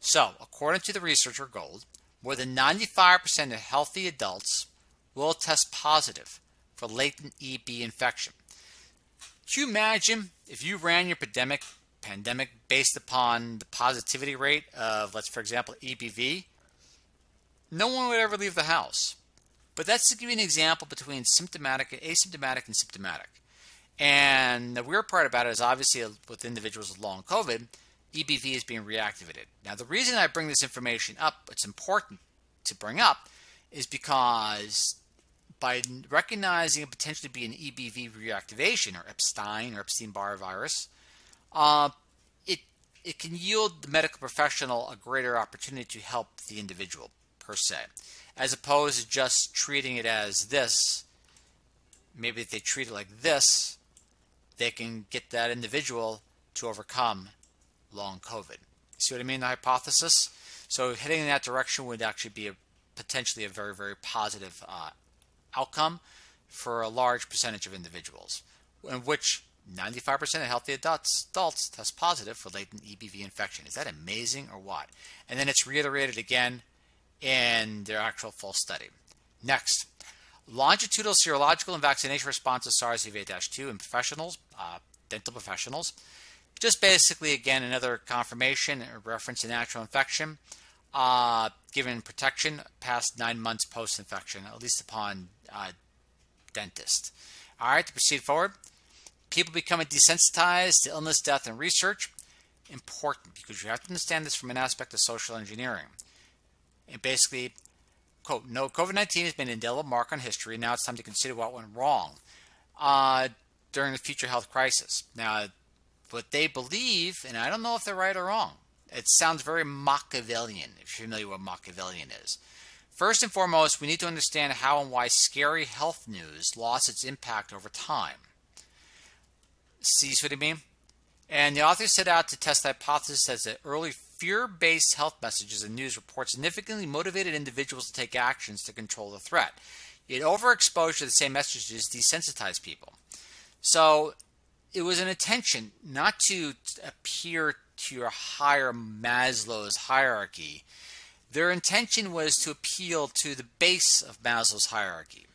So according to the researcher Gold, more than ninety-five percent of healthy adults will test positive for latent E B infection. Can you imagine if you ran your pandemic, pandemic based upon the positivity rate of, let's for example, E B V? No one would ever leave the house. But that's to give you an example between symptomatic and asymptomatic and symptomatic. And the weird part about it is obviously with individuals with long COVID, E B V is being reactivated. Now, the reason I bring this information up, it's important to bring up, is because by recognizing it potentially be an E B V reactivation or Epstein or Epstein-Barr virus, uh, it, it can yield the medical professional a greater opportunity to help the individual per se, as opposed to just treating it as this. Maybe if they treat it like this, they can get that individual to overcome long COVID. See what I mean, the hypothesis? So heading in that direction would actually be a, potentially a very, very positive uh, outcome for a large percentage of individuals, in which ninety-five percent of healthy adults, adults test positive for latent E B V infection. Is that amazing or what? And then it's reiterated again in their actual full study. Next, longitudinal serological and vaccination response to SARS C o V two in professionals, uh, dental professionals. Just basically, again, another confirmation or reference to natural infection, uh, given protection past nine months post-infection, at least upon uh, dentist. All right, to proceed forward, people becoming desensitized to illness, death, and research. Important, because you have to understand this from an aspect of social engineering. And basically, quote, no, COVID nineteen has made an indelible mark on history, and now it's time to consider what went wrong uh, during the future health crisis. Now, what they believe, and I don't know if they're right or wrong, it sounds very Machiavellian, if you're familiar with what Machiavellian is. First and foremost, we need to understand how and why scary health news lost its impact over time. See what I mean? And the authors set out to test the hypothesis as the early fear-based health messages and news reports significantly motivated individuals to take actions to control the threat. Yet overexposure to the same messages desensitized people. So it was an intention not to appear to your higher Maslow's hierarchy. Their intention was to appeal to the base of Maslow's hierarchy.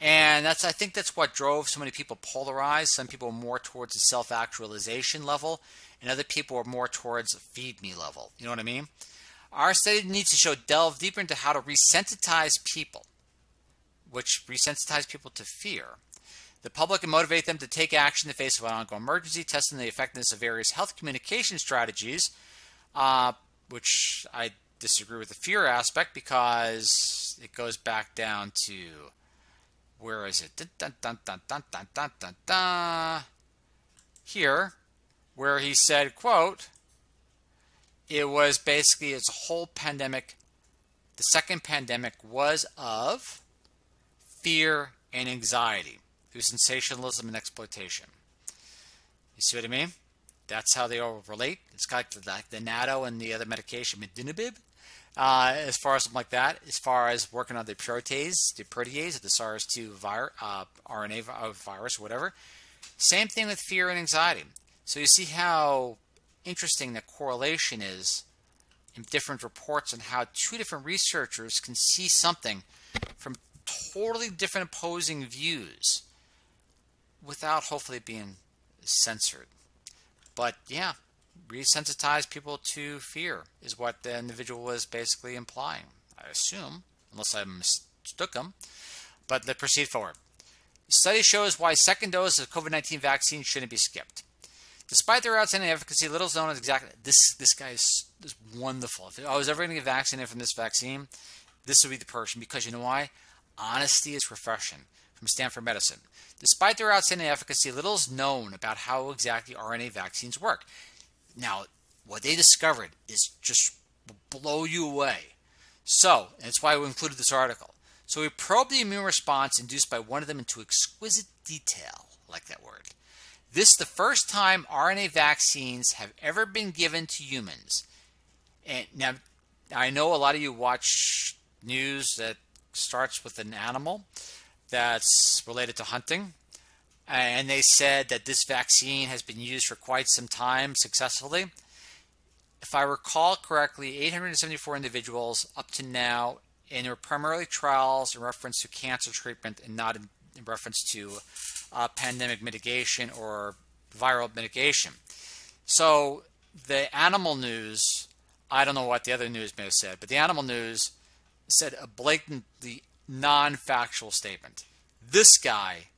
And that's, I think that's what drove so many people polarized. Some people were more towards the self-actualization level, and other people were more towards the feed me level. You know what I mean? Our study needs to show delve deeper into how to resensitize people, which resensitize people to fear. The public and motivate them to take action in the face of an ongoing emergency, testing the effectiveness of various health communication strategies, uh, which I disagree with the fear aspect because it goes back down to... Where is it? Dun, dun, dun, dun, dun, dun, dun, dun, dun. Here, where he said, quote, it was basically its whole pandemic, the second pandemic was of fear and anxiety through sensationalism and exploitation. You see what I mean? That's how they all relate. It's kind of like the natto and the other medication, Masitinib. Uh, as far as something like that, as far as working on the protease, the protease of the SARS two virus, uh, R N A uh, virus, whatever. Same thing with fear and anxiety. So you see how interesting the correlation is in different reports and how two different researchers can see something from totally different opposing views without hopefully being censored. But yeah. Resensitize people to fear is what the individual was basically implying, I assume, unless I mistook them. But let's proceed forward. Study shows why second dose of COVID nineteen vaccine shouldn't be skipped. Despite their outstanding efficacy, little is known as exactly this. This guy is just wonderful. If I was ever going to get vaccinated from this vaccine, this would be the person, because you know why? Honesty is profession. From Stanford Medicine. Despite their outstanding efficacy, little is known about how exactly R N A vaccines work. Now, what they discovered is just blow you away. So, and that's why we included this article. So we probed the immune response induced by one of them into exquisite detail. I like that word. This is the first time R N A vaccines have ever been given to humans. And now, I know a lot of you watch news that starts with an animal that's related to hunting. And they said that this vaccine has been used for quite some time successfully. If I recall correctly, eight hundred seventy-four individuals up to now, and they were primarily trials in reference to cancer treatment and not in, in reference to uh, pandemic mitigation or viral mitigation. So the animal news, I don't know what the other news may have said, but the animal news said a blatantly non-factual statement. This guy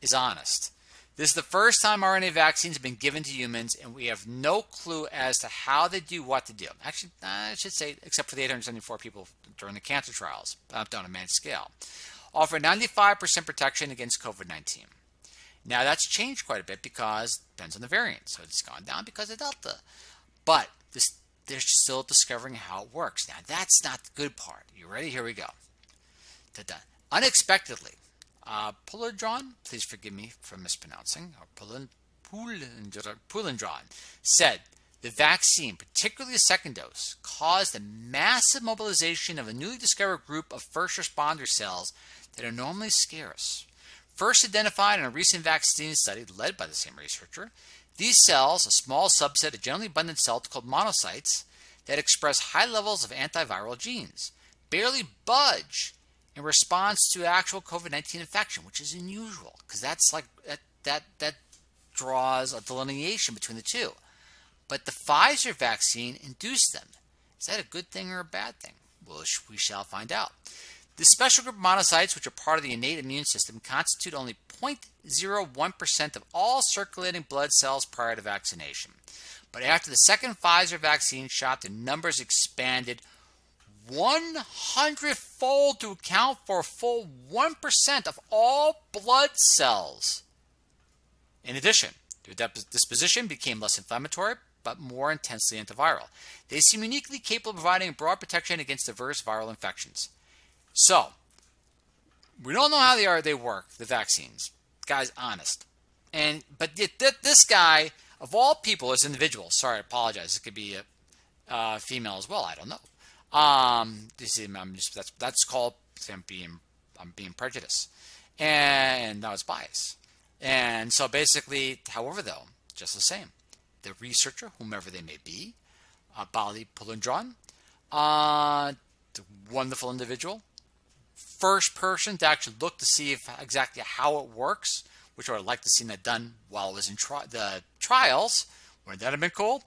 is honest. This is the first time R N A vaccines have been given to humans, and we have no clue as to how they do what to do. Actually, I should say, except for the eight hundred seventy-four people during the cancer trials, not on a man's scale, offer ninety-five percent protection against COVID nineteen. Now, that's changed quite a bit because it depends on the variant. So it's gone down because of Delta. But this, they're still discovering how it works. Now, that's not the good part. You ready? Here we go. Da-da. Unexpectedly, Uh, Pulendran, please forgive me for mispronouncing, or Pulendran, Pulendran, said the vaccine, particularly the second dose, caused a massive mobilization of a newly discovered group of first responder cells that are normally scarce. First identified in a recent vaccine study led by the same researcher, these cells, a small subset of generally abundant cells called monocytes, that express high levels of antiviral genes, barely budge in response to actual COVID nineteen infection, which is unusual because that's like that, that that draws a delineation between the two. But the Pfizer vaccine induced them. Is that a good thing or a bad thing? Well, we shall find out. This special group of monocytes, which are part of the innate immune system, constitute only zero point zero one percent of all circulating blood cells prior to vaccination. But after the second Pfizer vaccine shot, the numbers expanded one hundred fold to account for a full one percent of all blood cells. In addition, their disposition became less inflammatory but more intensely antiviral. They seem uniquely capable of providing broad protection against diverse viral infections. So, we don't know how they are, they work, the vaccines. Guy's honest. And but th th this guy, of all people, is an individual. Sorry, I apologize. It could be a uh, female as well. I don't know. Um, this is, I'm just, that's, that's called I'm being, I'm being prejudiced, and that was bias. And so basically, however, though, just the same, the researcher, whomever they may be, uh, Bali Pulendran, uh, the wonderful individual, first person to actually look to see if exactly how it works, which I would like to see that done while it was in tri the trials. Wouldn't that have been cool?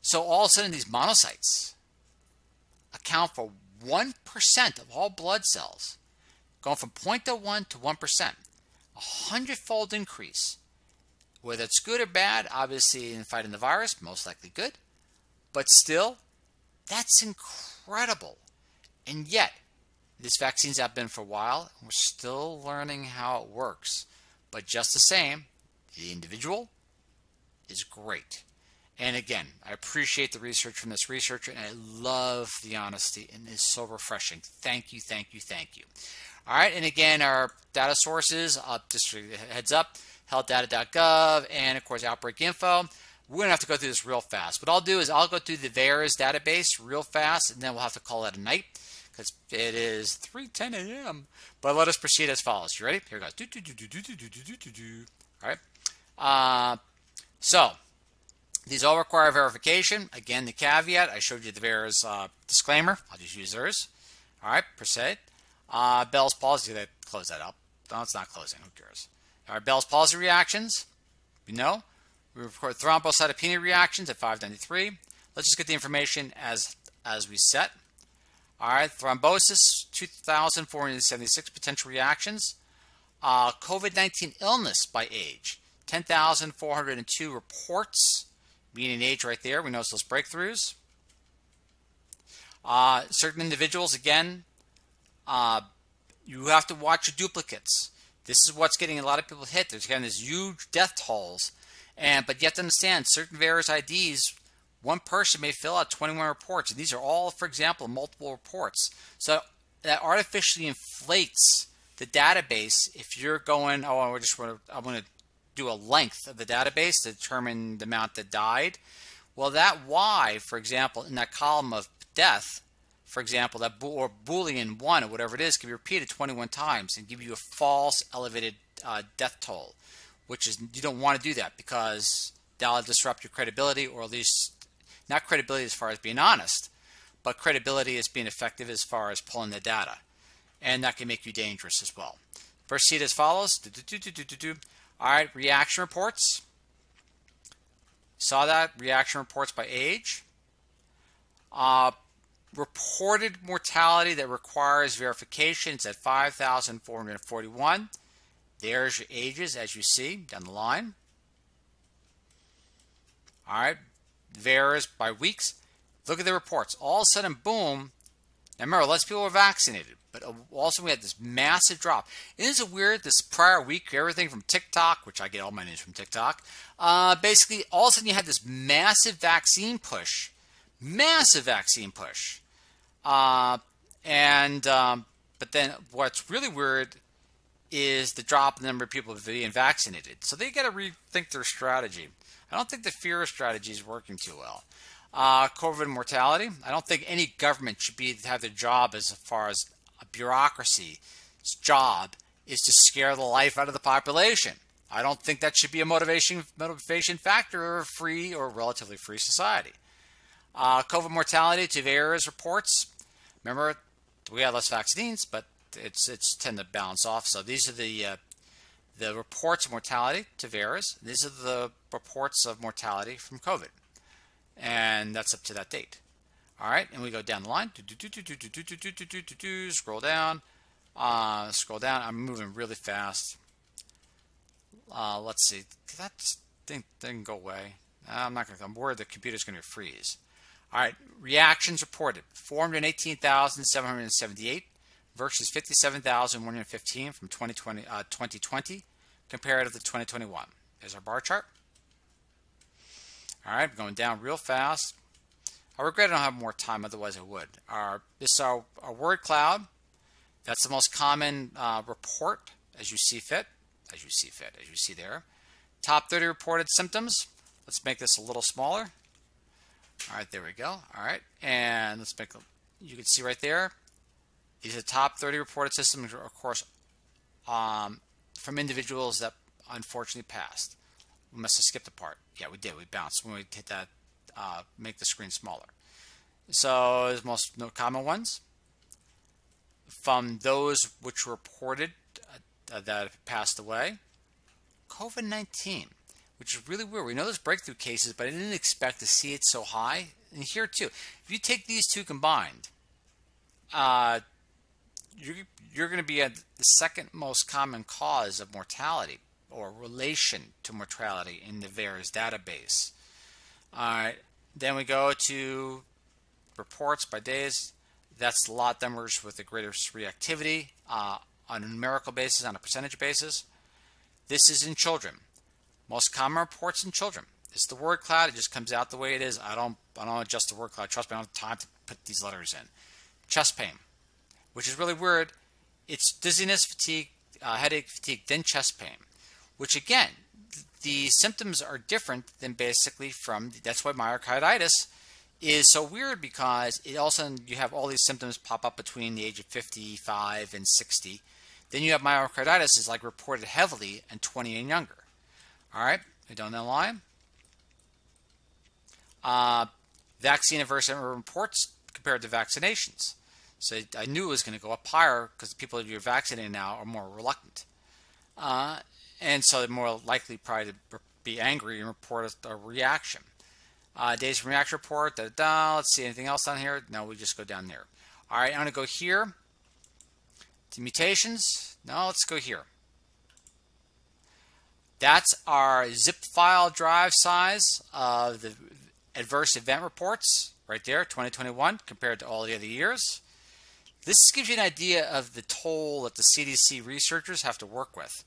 So all of a sudden, these monocytes account for one percent of all blood cells, going from zero point zero one to one percent, a hundredfold increase. Whether it's good or bad, obviously in fighting the virus, most likely good, but still, that's incredible. And yet, this vaccine's out been for a while, and we're still learning how it works. But just the same, the individual is great. And again, I appreciate the research from this researcher, and I love the honesty, and it's so refreshing. Thank you, thank you, thank you. All right, and again, our data sources, uh, just a heads up, health data dot gov, and of course, Outbreak Info. We're gonna have to go through this real fast. What I'll do is I'll go through the VAERS database real fast, and then we'll have to call it a night, because it is three ten a m But let us proceed as follows. You ready? Here it goes. Do, do, do, do, do, do, do, do, do, do. All right, uh, so, these all require verification. Again, the caveat, I showed you the VAERS uh, disclaimer. I'll just use theirs. All right, per se. Uh, Bell's palsy, that close that up. No, it's not closing, who cares? All right, Bell's palsy reactions, we know. We record thrombocytopenia reactions at five ninety-three. Let's just get the information as, as we set. All right, thrombosis, two thousand four hundred seventy-six potential reactions. Uh, COVID nineteen illness by age, ten thousand four hundred two reports, median age right there. We notice those breakthroughs. Uh, certain individuals, again, uh, you have to watch your duplicates. This is what's getting a lot of people hit. There's kind of these huge death tolls. And, but you have to understand, certain VAERS I Ds, one person may fill out twenty-one reports. And these are all, for example, multiple reports. So that artificially inflates the database. If you're going, oh, I just want to, I want to do a length of the database to determine the amount that died. Well, that Y, for example, in that column of death, for example, that bo or Boolean one or whatever it is, can be repeated twenty-one times and give you a false elevated uh, death toll, which is, you don't want to do that because that'll disrupt your credibility, or at least not credibility as far as being honest, but credibility as being effective as far as pulling the data. And that can make you dangerous as well. Proceed as follows. Do, do, do, do, do, do, do. All right, reaction reports. Saw that, reaction reports by age. Uh, Reported mortality that requires verification is at five thousand four hundred forty-one. There's your ages, as you see down the line. All right, varies by weeks. Look at the reports. All of a sudden, boom. Now remember, less people were vaccinated, but also we had this massive drop. Isn't it weird? This prior week, everything from TikTok, which I get all my news from TikTok, uh, basically all of a sudden you had this massive vaccine push. Massive vaccine push, uh, and um, but then what's really weird is the drop in the number of people being vaccinated. So they got to rethink their strategy. I don't think the fear strategy is working too well. Uh, COVID mortality. I don't think any government should be have their job as far as a bureaucracy's job is to scare the life out of the population. I don't think that should be a motivation motivation factor or a free or relatively free society. Uh, COVID mortality to VAERS reports. Remember, we had less vaccines, but it's it's tend to balance off. So these are the uh, the reports of mortality to VAERS. These are the reports of mortality from COVID, and that's up to that date. All right, and we go down the line. Scroll down, uh, scroll down. I'm moving really fast. Uh, let's see. Did that thing didn't go away? I'm not gonna. I'm worried the computer's gonna freeze. All right, reactions reported, four hundred eighteen thousand seven hundred seventy-eight versus fifty-seven thousand one hundred fifteen from twenty twenty, uh, twenty twenty comparative to twenty twenty-one. There's our bar chart. All right, going down real fast. I regret I don't have more time, otherwise I would. Our, this is our, our word cloud. That's the most common uh, report as you see fit, as you see fit, as you see there. Top thirty reported symptoms. Let's make this a little smaller. All right, there we go. All right, and let's make them. You can see right there. These are the top thirty reported symptoms, of course, um, from individuals that unfortunately passed. We must have skipped a part. Yeah, we did. We bounced when we hit that. Uh, make the screen smaller. So the most no common ones from those which were reported uh, that passed away. COVID nineteen. Which is really weird. We know there's breakthrough cases, but I didn't expect to see it so high. And here too, if you take these two combined, uh, you're, you're going to be at the second most common cause of mortality or relation to mortality in the VAERS database. All right, then we go to reports by days. That's lot numbers with the greatest reactivity uh, on a numerical basis, on a percentage basis. This is in children. Most common reports in children. It's the word cloud. It just comes out the way it is. I don't I don't adjust the word cloud. Trust me, I don't have time to put these letters in. Chest pain, which is really weird. It's dizziness, fatigue, uh, headache, fatigue, then chest pain, which again, th the symptoms are different than basically from, that's why myocarditis is so weird because it also, you have all these symptoms pop up between the age of fifty-five and sixty. Then you have myocarditis is like reported heavily in twenty and younger. All right, we don't know why. Uh, vaccine adverse event reports compared to vaccinations. So I knew it was going to go up higher because the people you're vaccinating now are more reluctant. Uh, and so they're more likely probably to be angry and report a, a reaction. Uh, days from reaction report, da, da, da. Let's see, anything else on here? No, we just go down there. All right, I'm going to go here to mutations. No, let's go here. That's our zip file drive size of the adverse event reports right there, twenty twenty-one, compared to all the other years. This gives you an idea of the toll that the C D C researchers have to work with.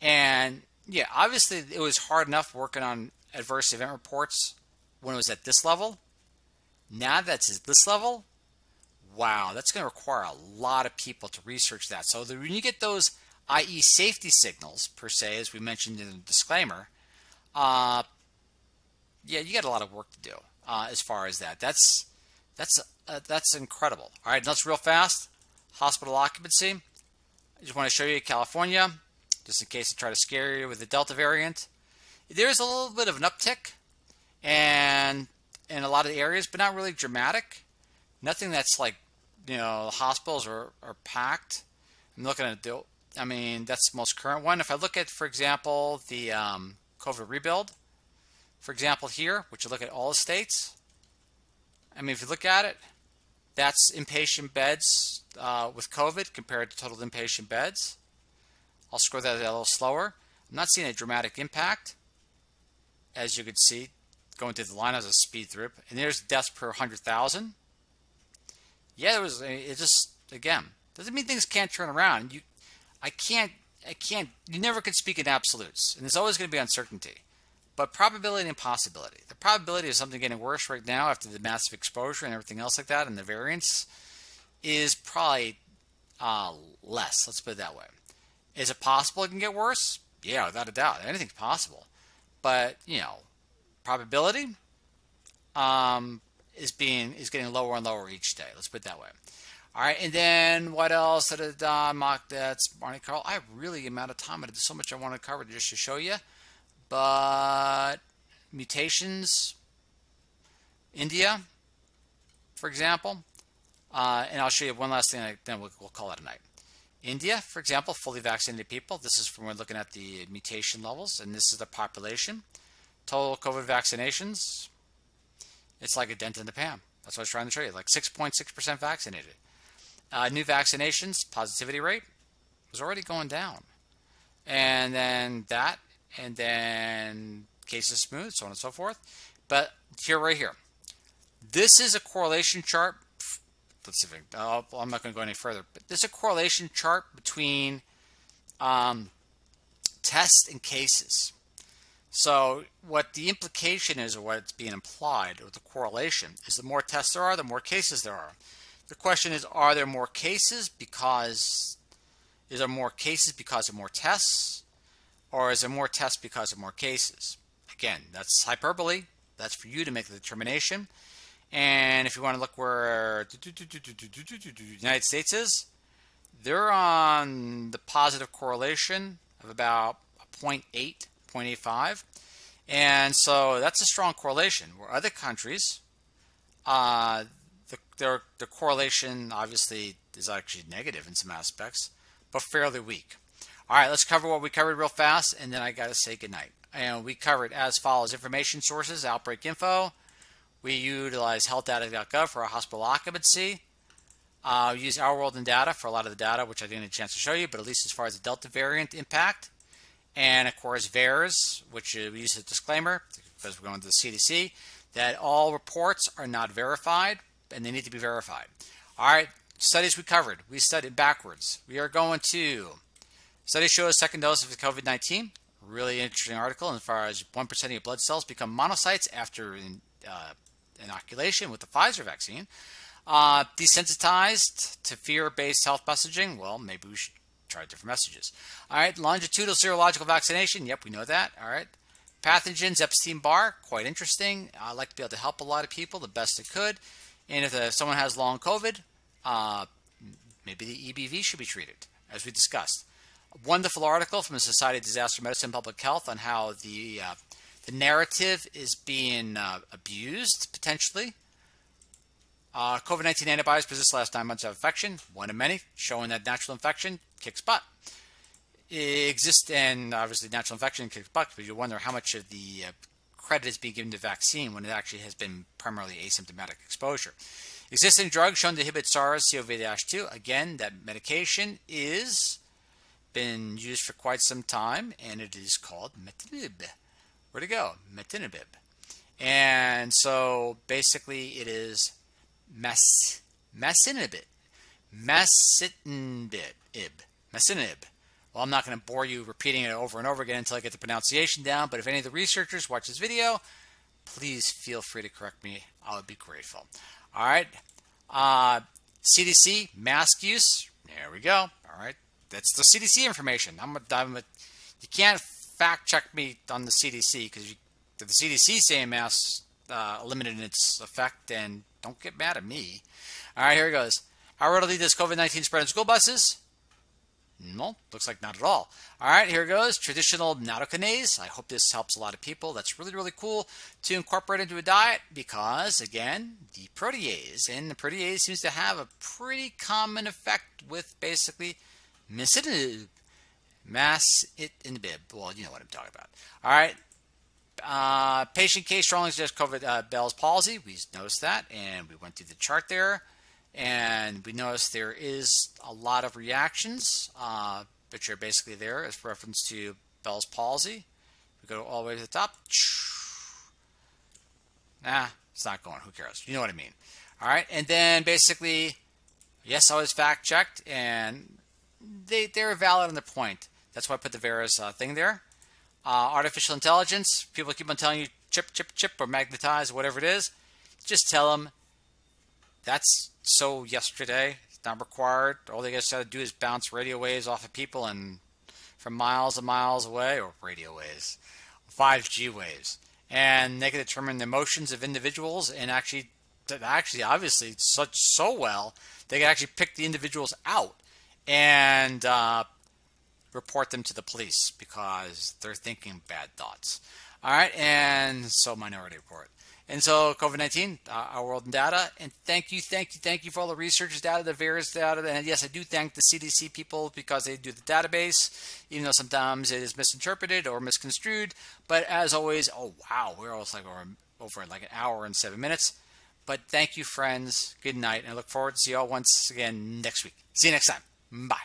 And yeah, obviously it was hard enough working on adverse event reports when it was at this level. Now that's at this level, wow, that's going to require a lot of people to research that. So when you get those, that is safety signals, per se, as we mentioned in the disclaimer, uh, yeah, you got a lot of work to do uh, as far as that. That's, that's, uh, that's incredible. All right, let's real fast. Hospital occupancy. I just want to show you California, just in case I try to scare you with the Delta variant. There is a little bit of an uptick and in a lot of areas, but not really dramatic. Nothing that's like, you know, hospitals are, are packed. I'm looking at the, I mean, that's the most current one. If I look at, for example, the um, COVID rebuild, for example, here, which you look at all the states, I mean, if you look at it, that's inpatient beds uh, with COVID compared to total inpatient beds. I'll scroll that a little slower. I'm not seeing a dramatic impact, as you can see, going through the line as a speed through. And there's deaths per one hundred thousand. Yeah, it was, it just, again, doesn't mean things can't turn around. You, I can't, I can't, you never can speak in absolutes, and there's always going to be uncertainty, but probability and possibility. The probability of something getting worse right now after the massive exposure and everything else like that and the variants is probably uh, less, let's put it that way. Is it possible it can get worse? Yeah, without a doubt, anything's possible, but, you know, probability um, is being, is getting lower and lower each day, let's put it that way. All right, and then what else? Da-da-da, mock deaths, Monte Carlo. I really am out of time. There's so much I want to cover just to show you. But mutations, India, for example. Uh, and I'll show you one last thing, then we'll, we'll call it a night. India, for example, fully vaccinated people. This is from when we're looking at the mutation levels, and this is the population. Total COVID vaccinations, it's like a dent in the pan. That's what I was trying to show you, like six point six percent vaccinated. Uh, new vaccinations, positivity rate was already going down. And then that, and then cases smooth, so on and so forth. But here, right here, this is a correlation chart. Let's see if I, oh, I'm not going to go any further, but this is a correlation chart between um, tests and cases. So what the implication is, or what it's being implied, or the correlation, is the more tests there are, the more cases there are. The question is, are there more cases because, is there more cases because of more tests, or is there more tests because of more cases? Again, that's hyperbole. That's for you to make the determination. And if you want to look where the United States is, they're on the positive correlation of about zero point eight, zero point eight five. And so that's a strong correlation, where other countries, uh, the, their, the correlation obviously is actually negative in some aspects, but fairly weak. All right, let's cover what we covered real fast, and then I got to say goodnight. And we covered as follows: information sources, outbreak info. We utilize health data dot gov for our hospital occupancy. Uh, we use Our World in Data for a lot of the data, which I didn't have a chance to show you, but at least as far as the Delta variant impact. And of course, VAERS, which we use as a disclaimer because we're going to the C D C, that all reports are not verified and they need to be verified. All right, studies we covered. We studied backwards. We are going to study shows second dose of COVID nineteen. Really interesting article as far as one percent of your blood cells become monocytes after in, uh, inoculation with the Pfizer vaccine. Uh, desensitized to fear-based health messaging. Well, maybe we should try different messages. All right, longitudinal serological vaccination. Yep, we know that. All right, pathogens, Epstein-Barr, quite interesting. I like to be able to help a lot of people the best I could. And if, uh, if someone has long COVID, uh, maybe the E B V should be treated, as we discussed. A wonderful article from the Society of Disaster Medicine and Public Health on how the uh, the narrative is being uh, abused potentially. Uh, COVID nineteen antibodies persist last nine months of infection, one of many, showing that natural infection kicks butt. It exists, and obviously natural infection kicks butt, but you wonder how much of the uh, credit is being given to vaccine when it actually has been primarily asymptomatic exposure. Existing drugs shown to inhibit SARS C O V two. Again, that medication is been used for quite some time, and it is called Masitinib. Where'd it go? Masitinib. And so basically it is mas Masitinib. Masitinib. Masitinib. Well, I'm not going to bore you repeating it over and over again until I get the pronunciation down, but if any of the researchers watch this video, please feel free to correct me. I would be grateful. All right. Uh, C D C, mask use. There we go. All right. That's the C D C information. I'm a, I'm a, you can't fact check me on the C D C, because the C D C saying masks uh, limited in its effect, and don't get mad at me. All right, here it goes. How readily does COVID nineteen spread on school buses? No, looks like not at all. All right, here it goes. Traditional nattokinase. I hope this helps a lot of people. That's really, really cool to incorporate into a diet because, again, the protease. And the protease seems to have a pretty common effect with basically Masitinib. Masitinib. Well, you know what I'm talking about. All right. Uh, patient case strongly suggests COVID uh, Bell's palsy. We noticed that, and we went through the chart there. And we noticed there is a lot of reactions, uh, which are basically there as reference to Bell's palsy. We go all the way to the top. Nah, it's not going. Who cares? You know what I mean. All right. And then basically, yes, I was fact checked, and they, they're valid on the point. That's why I put the VAERS uh, thing there. Uh, artificial intelligence. People keep on telling you chip, chip, chip, or magnetize, or whatever it is. Just tell them that's so yesterday. It's not required. All they guys got to do is bounce radio waves off of people and from miles and miles away, or radio waves, five G waves, and they can determine the emotions of individuals and actually, actually, obviously, such so well they can actually pick the individuals out and uh, report them to the police because they're thinking bad thoughts. All right, and so Minority Report. And so COVID nineteen, uh, Our World in Data, and thank you, thank you, thank you for all the researchers' data, the various data, and yes, I do thank the C D C people because they do the database, even though sometimes it is misinterpreted or misconstrued. But as always, oh wow, we're almost like over, over like an hour and seven minutes. But thank you, friends. Good night, and I look forward to see you all once again next week. See you next time. Bye.